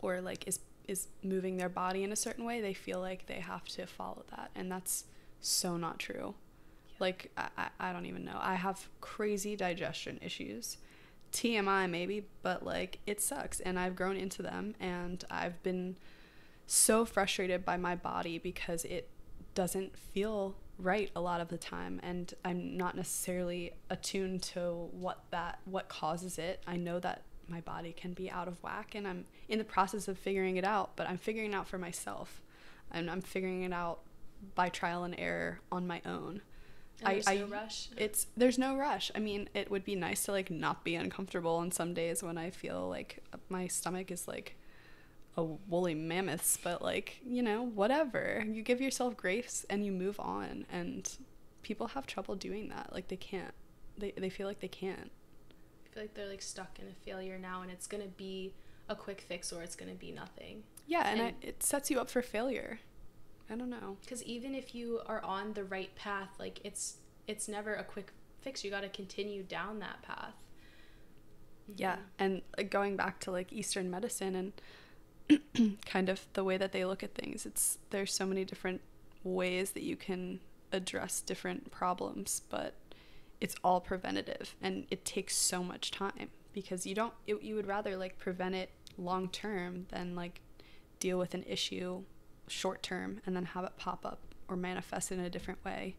or, like, is moving their body in a certain way, they feel like they have to follow that, and that's so not true. Yeah. Like, I don't even know. I have crazy digestion issues, TMI maybe, but, like, it sucks, and I've grown into them, and I've been so frustrated by my body because it doesn't feel right a lot of the time, and I'm not necessarily attuned to what causes it. I know that my body can be out of whack, and I'm in the process of figuring it out, but I'm figuring it out for myself, and I'm figuring it out by trial and error on my own. There's no rush. I mean, it would be nice to, like, not be uncomfortable on some days when I feel like my stomach is, like, a woolly mammoth, but, like, you know, whatever. You give yourself grace and you move on, and people have trouble doing that. Like, they can't. They feel like they can't. I feel like they're, like, stuck in a failure now, and it's going to be a quick fix or it's going to be nothing. Yeah, and it sets you up for failure. I don't know. Because even if you are on the right path, like, it's never a quick fix. You got to continue down that path. Yeah, and going back to, like, Eastern medicine and kind of the way that they look at things, there's so many different ways that you can address different problems, but it's all preventative, and it takes so much time because you would rather, like, prevent it long term than, like, deal with an issue short term and then have it pop up or manifest in a different way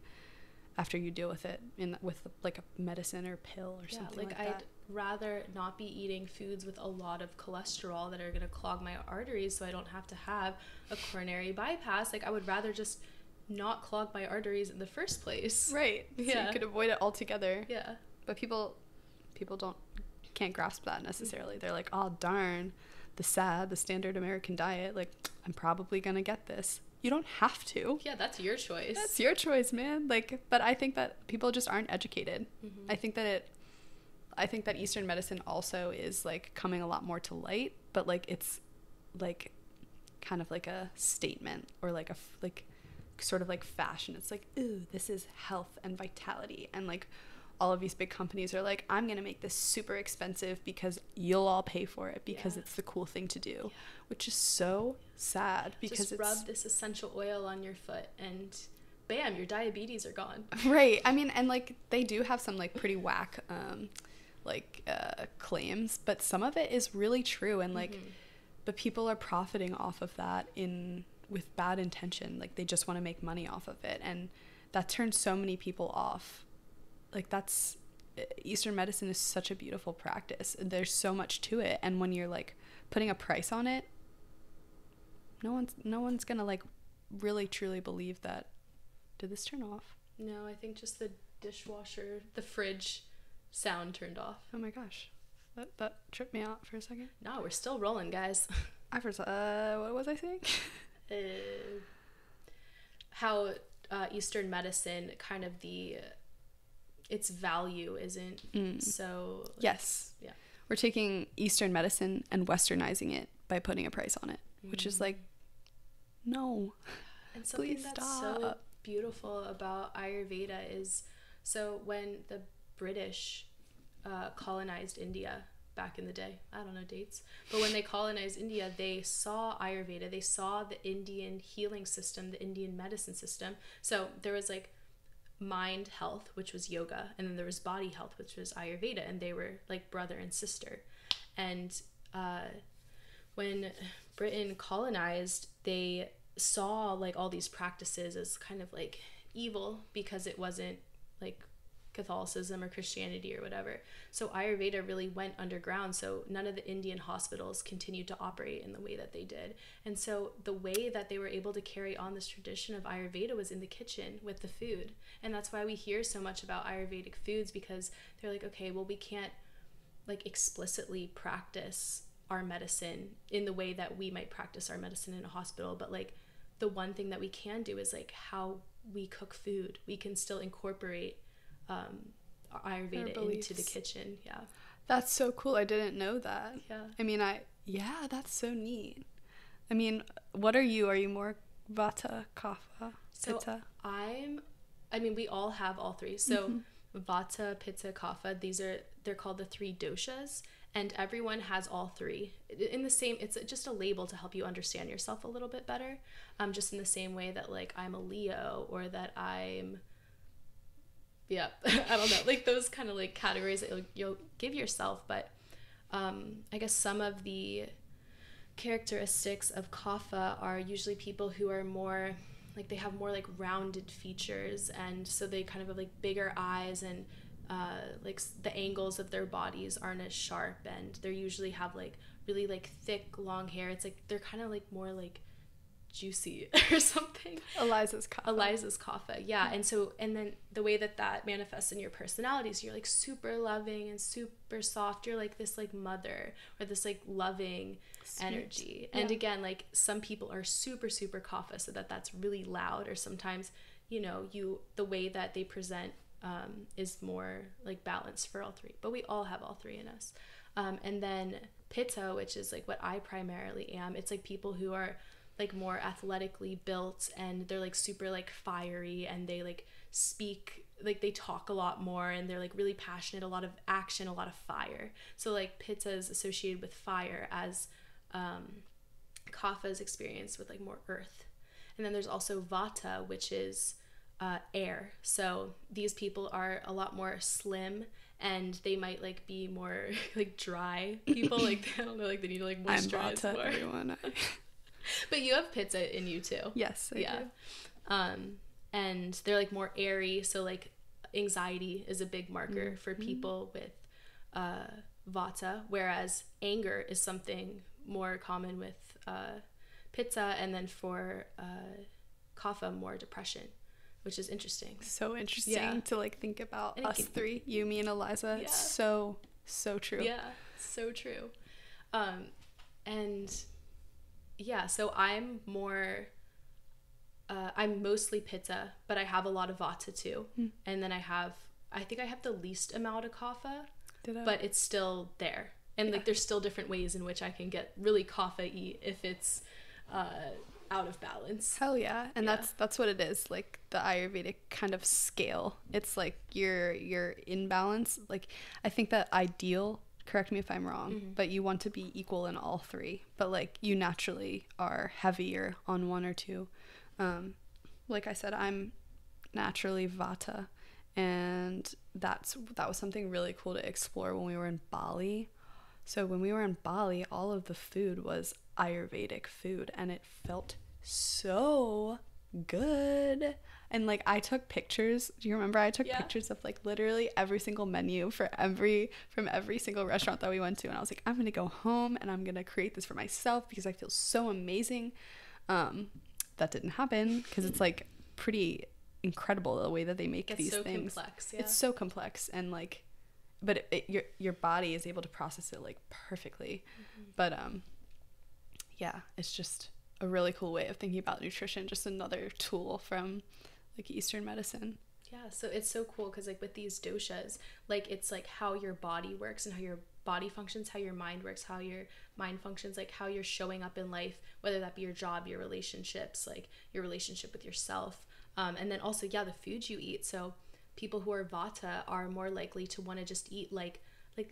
after you deal with it with a medicine or pill or something like that. I'd rather not be eating foods with a lot of cholesterol that are going to clog my arteries so I don't have to have a coronary bypass. Like, I would rather just not clog my arteries in the first place. Right. Yeah. So you could avoid it altogether. Yeah. But people can't grasp that necessarily. Mm-hmm. They're like, oh, darn, the standard American diet, like, I'm probably gonna get this. You don't have to. Yeah, that's your choice. That's your choice, man. Like, but I think that people just aren't educated. Mm-hmm. I think that Eastern medicine also is like coming a lot more to light, but like it's like kind of like a statement or like a like sort of like fashion. It's like, ooh, this is health and vitality, and like all of these big companies are like, I'm gonna make this super expensive because you'll all pay for it because it's the cool thing to do, which is so sad because just rub this essential oil on your foot and bam, your diabetes are gone. Right. I mean, and like they do have some like pretty whack claims, but some of it is really true, and like but people are profiting off of that with bad intention. Like they just want to make money off of it, and that turns so many people off. Like that's, Eastern medicine is such a beautiful practice. There's so much to it, and when you're like putting a price on it, no one's gonna like really truly believe that. Did this turn off? No, I think just the dishwasher, the fridge sound turned off. Oh my gosh, that tripped me out for a second. No, we're still rolling, guys. I first what was I saying? How Eastern medicine kind of the. Its value isn't so... Like, yes. Yeah. We're taking Eastern medicine and westernizing it by putting a price on it, which is like, no, and something please that's stop. So beautiful about Ayurveda is, so when the British colonized India back in the day, I don't know dates, but when they colonized India, they saw Ayurveda, they saw the Indian healing system, the Indian medicine system. So there was like, mind health, which was yoga, and then there was body health, which was Ayurveda, and they were like brother and sister. And when Britain colonized, they saw like all these practices as kind of like evil because it wasn't like Catholicism or Christianity or whatever. So Ayurveda really went underground, so none of the Indian hospitals continued to operate in the way that they did. And so the way that they were able to carry on this tradition of Ayurveda was in the kitchen with the food. And that's why we hear so much about Ayurvedic foods, because they're like, okay, well, we can't like explicitly practice our medicine in the way that we might practice our medicine in a hospital, but like the one thing that we can do is like how we cook food. We can still incorporate Ayurveda into the kitchen. Yeah, that's so cool. I didn't know that. Yeah, I mean, yeah, that's so neat. I mean, what are you? Are you more Vata, Kapha, Pitta? I mean, we all have all three. So Vata, Pitta, Kapha. They're called the three doshas, and everyone has all three in the same. It's just a label to help you understand yourself a little bit better. Just in the same way that like I'm a Leo or that I'm. Yeah, I don't know, like those kind of like categories that you'll give yourself, but I guess some of the characteristics of Kapha are usually people who are more, like they have more like rounded features, and so they kind of have like bigger eyes, and like the angles of their bodies aren't as sharp, and they usually have like really like thick, long hair. It's like, they're kind of like more like juicy or something. Eliza's Kapha. Yeah. And then the way that manifests in your personality is you're like super loving and super soft. You're like this like mother or this like loving sweet energy. And again, like some people are super, super Kapha, so that's really loud, or sometimes, you know, the way that they present is more like balanced for all three, but we all have all three in us. And then Pitta, which is like what I primarily am. It's like people who are like more athletically built, and they're like super like fiery, and they like speak, like they talk a lot more, and they're like really passionate, a lot of action, a lot of fire. So like Pitta is associated with fire, as Kapha is experienced with like more earth. And then there's also Vata, which is air. So these people are a lot more slim, and they might like be more like dry people. Like, I don't know, like they need to like moisturize more. I'm Vata, everyone. But you have Pitta in you too. Yes, I do. And they're like more airy, so like anxiety is a big marker for people with Vata, whereas anger is something more common with Pitta, and then for Kapha, more depression, which is interesting. So interesting to like think about, and us three, you, me, and Eliza. Yeah. So true. Yeah, so true. And. Yeah, so I'm more I'm mostly pitta, but I have a lot of vata too. Mm. And then I think I have the least amount of kapha, but it's still there. And like, there's still different ways in which I can get really kapha-y if it's out of balance. Hell yeah. And that's what it is. Like the Ayurvedic kind of scale. It's like you're in balance. Like I think that ideal, correct me if I'm wrong, mm-hmm. but you want to be equal in all three, but like you naturally are heavier on one or two. Like I said, I'm naturally vata, and that was something really cool to explore when we were in Bali. So when we were in Bali, all of the food was Ayurvedic food, and it felt so good. And like I took pictures. Do you remember I took pictures of like literally every single menu from every single restaurant that we went to, and I was like, I'm gonna go home and I'm gonna create this for myself because I feel so amazing. That didn't happen because it's like pretty incredible the way that they make these things. Complex, yeah. It's so complex, and like, but your body is able to process it like perfectly. Mm-hmm. But yeah, it's just a really cool way of thinking about nutrition, just another tool from like Eastern medicine. Yeah, so it's so cool because like with these doshas, like it's like how your body works and how your body functions, how your mind works, how your mind functions, like how you're showing up in life, whether that be your job, your relationships, like your relationship with yourself, and then also the food you eat. So people who are vata are more likely to want to just eat like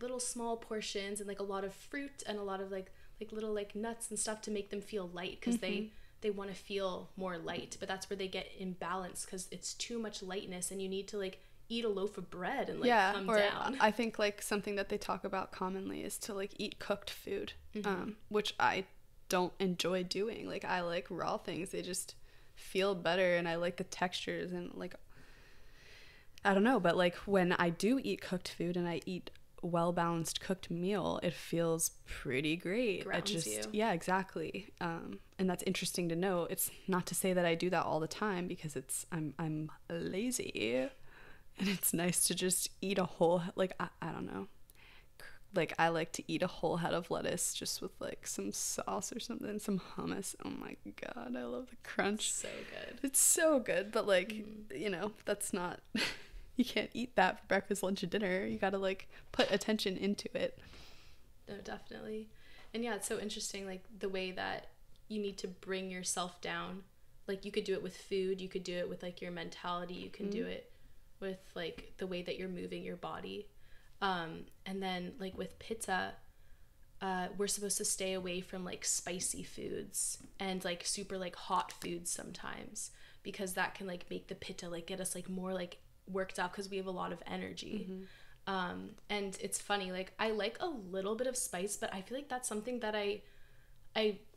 little small portions and like a lot of fruit and a lot of like little like nuts and stuff to make them feel light, because mm-hmm. they want to feel more light. But that's where they get imbalanced, because it's too much lightness and you need to like eat a loaf of bread and like come down. I think like something that they talk about commonly is to like eat cooked food, mm-hmm. Which I don't enjoy doing. Like I like raw things. They just feel better, and I like the textures, and like I don't know, but like when I do eat cooked food and I eat well-balanced cooked meal, it feels pretty great. Grounds it just you. Yeah, exactly. And that's interesting to know. It's not to say that I do that all the time, because I'm lazy, and it's nice to just eat a whole, like I don't know, like I like to eat a whole head of lettuce just with like some sauce or something, some hummus. Oh my god, I love the crunch. It's so good. But like you know, that's not you can't eat that for breakfast, lunch, and dinner. You gotta like put attention into it. No, definitely. And yeah, it's so interesting, like the way that you need to bring yourself down. Like you could do it with food, you could do it with like your mentality, you can do it with like the way that you're moving your body. And then like with pitta, we're supposed to stay away from like spicy foods and like super like hot foods sometimes, because that can like make the pitta like get us like more like worked out, because we have a lot of energy. Mm-hmm. And it's funny, like I like a little bit of spice, but I feel like that's something that I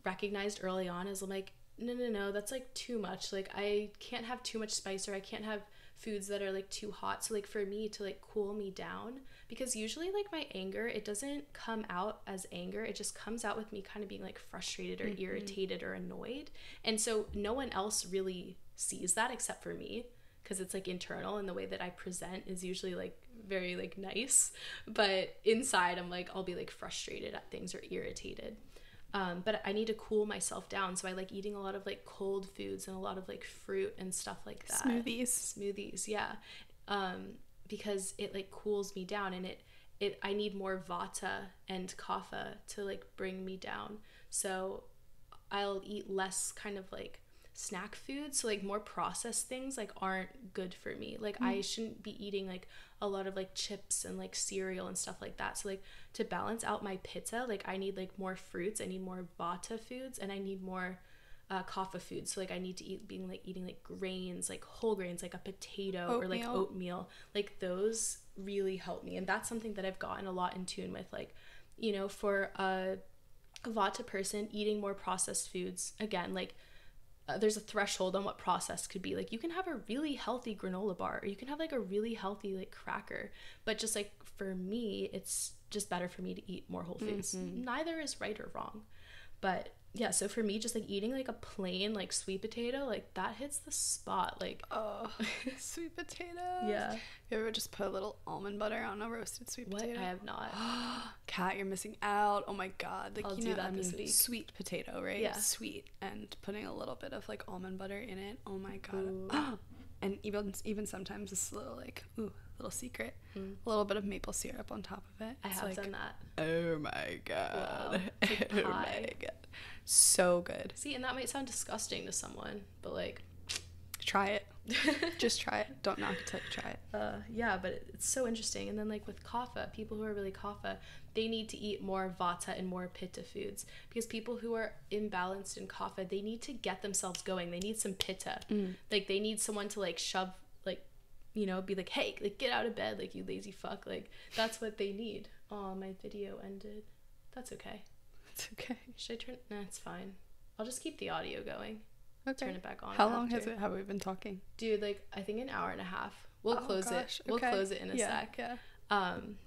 recognized early on, is I'm like no, that's like too much. Like I can't have too much spice, or I can't have foods that are like too hot. So like for me to like cool me down, because usually like my anger, it doesn't come out as anger, it just comes out with me kind of being like frustrated or mm-hmm. irritated or annoyed. And so no one else really sees that except for me, because it's like internal, and the way that I present is usually like very like nice, but inside I'm like, I'll be like frustrated at things or irritated. But I need to cool myself down, so I like eating a lot of like cold foods and a lot of like fruit and stuff like that. Smoothies, yeah. Because it like cools me down, and it I need more vata and kapha to like bring me down. So I'll eat less kind of like snack food, so like more processed things like aren't good for me. Like I shouldn't be eating like a lot of like chips and like cereal and stuff like that. So like to balance out my pitta, like I need like more fruits, I need more vata foods, and I need more kapha foods. So like I need to eating like grains, like whole grains, like a potato, oatmeal, or like oatmeal. Like those really help me, and that's something that I've gotten a lot in tune with. Like, you know, for a vata person, eating more processed foods, again, like there's a threshold on what process could be. Like you can have a really healthy granola bar, or you can have like a really healthy like cracker, but just like for me, it's just better for me to eat more whole foods. Mm-hmm. Neither is right or wrong, but yeah, so for me, just like eating like a plain like sweet potato, like that hits the spot. Like, oh, sweet potato. Yeah. You ever just put a little almond butter on a roasted sweet potato? What? I have not. Kat, you're missing out. Oh my god. Like, I'll do that this week. Sweet potato, right? Yeah. Sweet, and putting a little bit of like almond butter in it. Oh my god. And even sometimes it's a little like, ooh, little secret, a little bit of maple syrup on top of it. It's I have like, done that. Oh my god. Wow. Like pie. Oh my god. So good. See, and that might sound disgusting to someone, but like, try it. Just try it. Don't knock it till you try it. Yeah, but it's so interesting. And then like with kapha, people who are really kapha, they need to eat more vata and more pitta foods, because people who are imbalanced in kapha, they need to get themselves going. They need some pitta. Like they need someone to like shove, like, you know, be like, hey, like get out of bed, like you lazy fuck. Like that's what they need. Oh, my video ended. That's okay. It's okay. Should I turn? Nah, it's fine. I'll just keep the audio going. Okay. Turn it back on. How long have we been talking? Dude, like I think an hour and a half. We'll close it. We'll close it in a sec. Yeah.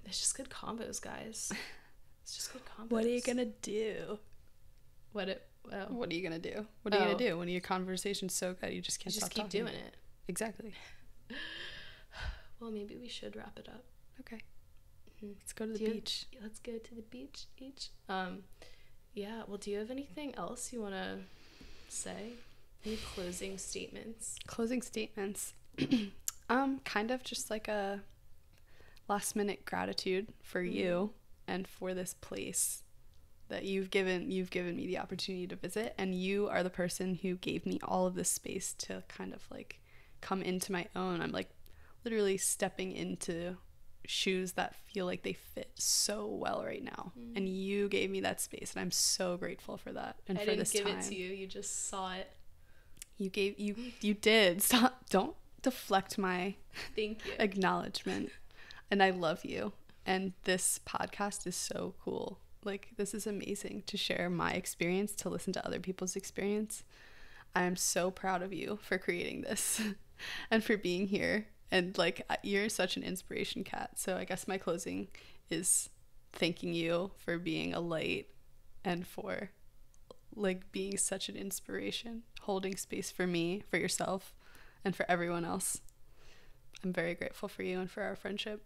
It's just good combos, guys. It's just good combos. What are you gonna do? What are you gonna do? What are you gonna do when your conversation's so good you just can't stop talking? Just keep doing it. Exactly. Well, maybe we should wrap it up. Okay. Let's go to the beach. Let's go to the beach each. Yeah. Well, do you have anything else you wanna say? Any closing statements? Closing statements. Kind of just like a last minute gratitude for you and for this place that you've given me the opportunity to visit, and you are the person who gave me all of this space to kind of like come into my own. I'm like literally stepping into shoes that feel like they fit so well right now, and you gave me that space, and I'm so grateful for that. And I for this time I didn't give it to you, you just saw it. You did. Stop, don't deflect my thank you acknowledgement. And I love you, and this podcast is so cool. Like, this is amazing to share my experience, to listen to other people's experience. I am so proud of you for creating this and for being here. And like, you're such an inspiration, Kat. So I guess my closing is thanking you for being a light and for like being such an inspiration, holding space for me, for yourself, and for everyone else. I'm very grateful for you and for our friendship.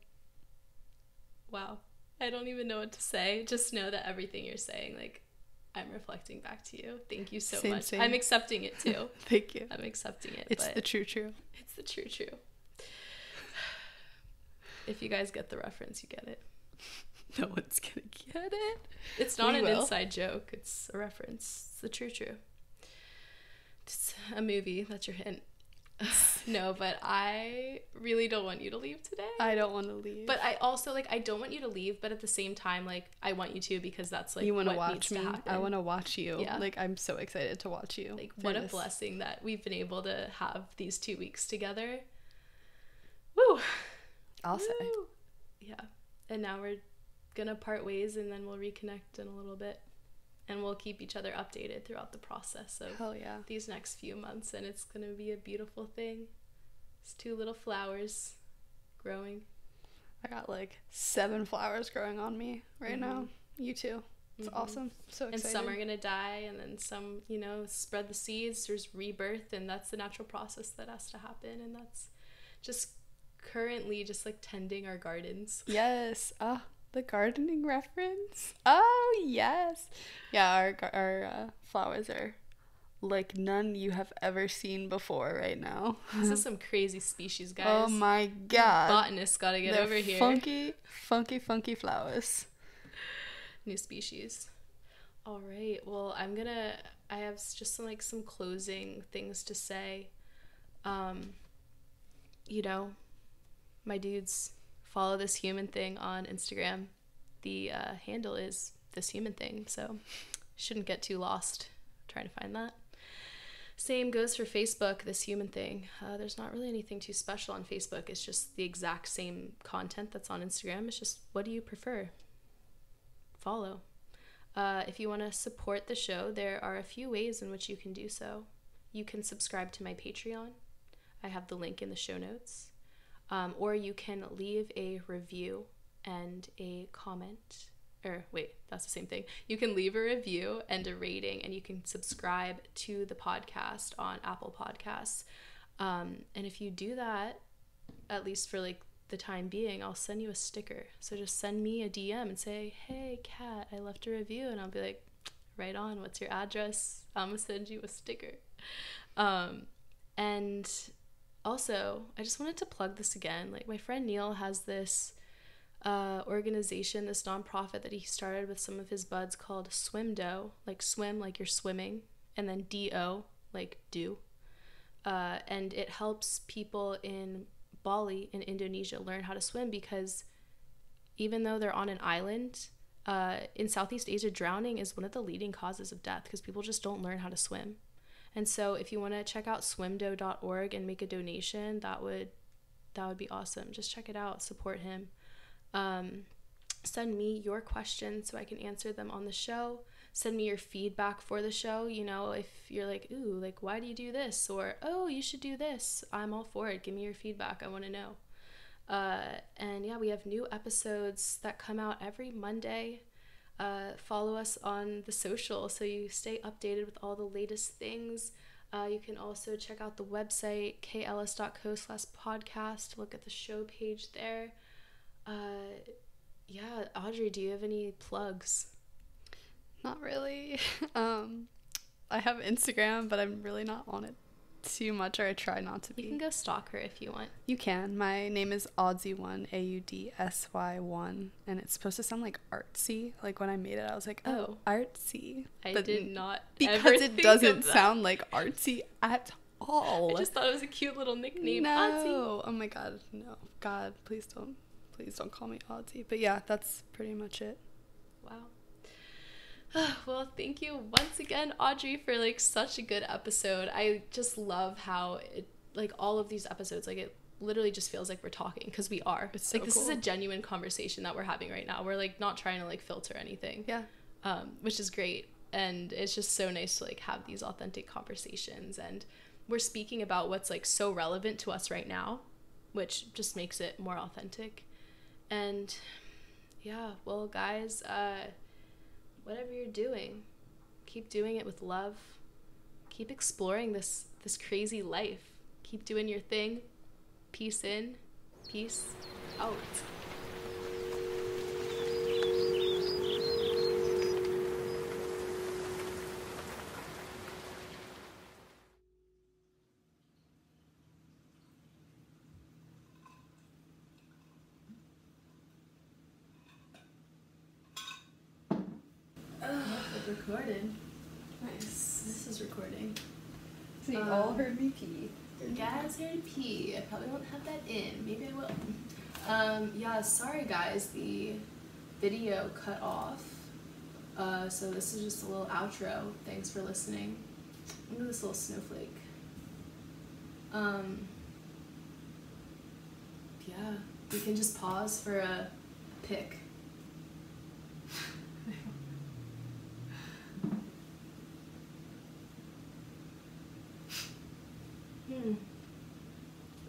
Wow. I don't even know what to say. Just know that everything you're saying, like, I'm reflecting back to you. Thank you so much. Same. I'm accepting it too. Thank you. I'm accepting it. It's the true. It's the true. If you guys get the reference, you get it. No one's gonna get it. It's not an inside joke. It's a reference. It's the true. It's a movie. That's your hint. No, but I really don't want you to leave today. I don't want to leave. But I also, like, I don't want you to leave, but at the same time, like, I want you to, because that's, like, what needs to happen. I want to watch you. Yeah. Like, I'm so excited to watch you. Like, what a blessing that we've been able to have these 2 weeks together. Woo! I'll say. Yeah. And now we're gonna part ways, and then we'll reconnect in a little bit. And we'll keep each other updated throughout the process of these next few months. And it's going to be a beautiful thing. It's 2 little flowers growing. I got like 7 flowers growing on me right now. You too. It's awesome. So excited. And some are going to die, and then some, you know, spread the seeds. There's rebirth, and that's the natural process that has to happen. And that's just currently just like tending our gardens. Yes. Ah. The gardening reference. Oh yes, yeah. Our flowers are like none you have ever seen before right now. This is some crazy species, guys. Oh my god, botanists gotta get over here. Funky flowers. New species. All right, well, I have just some closing things to say. You know, my dudes, follow This Human Thing on Instagram. The handle is This Human Thing, so shouldn't get too lost trying to find that. Same goes for Facebook, This Human Thing. There's not really anything too special on Facebook. It's just the exact same content that's on Instagram. It's just, what do you prefer? Follow. If you want to support the show, there are a few ways in which you can do so. You can subscribe to my Patreon. I have the link in the show notes. Or you can leave a review and a comment, or wait, that's the same thing. You can leave a review and a rating, and you can subscribe to the podcast on Apple Podcasts. And if you do that, at least for like the time being, I'll send you a sticker. So just send me a DM and say, hey, Kat, I left a review. And I'll be like, right on, what's your address? I'm gonna send you a sticker. And also, I just wanted to plug this again. Like, my friend Neil has this organization, this nonprofit that he started with some of his buds called Swimdo, like swim, like you're swimming, and then do, like do. And it helps people in Bali in Indonesia learn how to swim, because even though they're on an island, in Southeast Asia, drowning is one of the leading causes of death because people just don't learn how to swim. And so if you want to check out swimdo.org and make a donation, that would be awesome. Just check it out, support him. Send me your questions so I can answer them on the show. Send me your feedback for the show. You know, if you're like, ooh, like, why do you do this? Or, oh, you should do this. I'm all for it. Give me your feedback. I want to know. And yeah, we have new episodes that come out every Monday. Follow us on the social so you stay updated with all the latest things. You can also check out the website, kls.co/podcast. Look at the show page there. Yeah, Audrey, do you have any plugs? Not really. I have Instagram, but I'm really not on it too much, or I try not to be. You can go stalk her if you want. You can. My name is audsy1, audsy1, and it's supposed to sound like artsy. Like, when I made it, I was like, oh, artsy. But I did not ever think of that. Because it doesn't sound like artsy at all. I just thought it was a cute little nickname. No. Audsy. Oh my god, no. God, please don't call me Audsy. But yeah, that's pretty much it. Wow. Well, thank you once again, Audrey, for like such a good episode. I just love how it, like, all of these episodes, like, it literally just feels like we're talking, because we are. It's so like, this cool. Is a genuine conversation that we're having right now. We're like not trying to like filter anything. Yeah. Which is great. And it's just so nice to like have these authentic conversations, and we're speaking about what's like so relevant to us right now, which just makes it more authentic. And yeah, well, guys, whatever you're doing, keep doing it with love. Keep exploring this crazy life. Keep doing your thing. Peace in, peace out. Recorded. Nice. This is recording. So you all heard me pee. You guys heard pee. I probably won't have that in. Maybe I will. Yeah, sorry guys, the video cut off. So this is just a little outro. Thanks for listening. Look at this little snowflake. Yeah, we can just pause for a pic.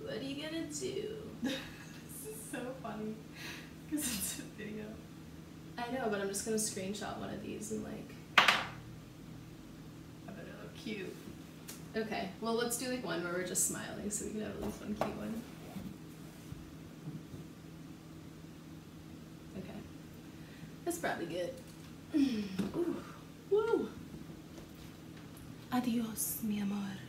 What are you gonna do? This is so funny because it's a video. I know, but I'm just gonna screenshot one of these and like, I better look cute. Okay, well, let's do like one where we're just smiling so we can have at least one cute one. Okay, that's probably good. Ooh. Woo! Adios, mi amor.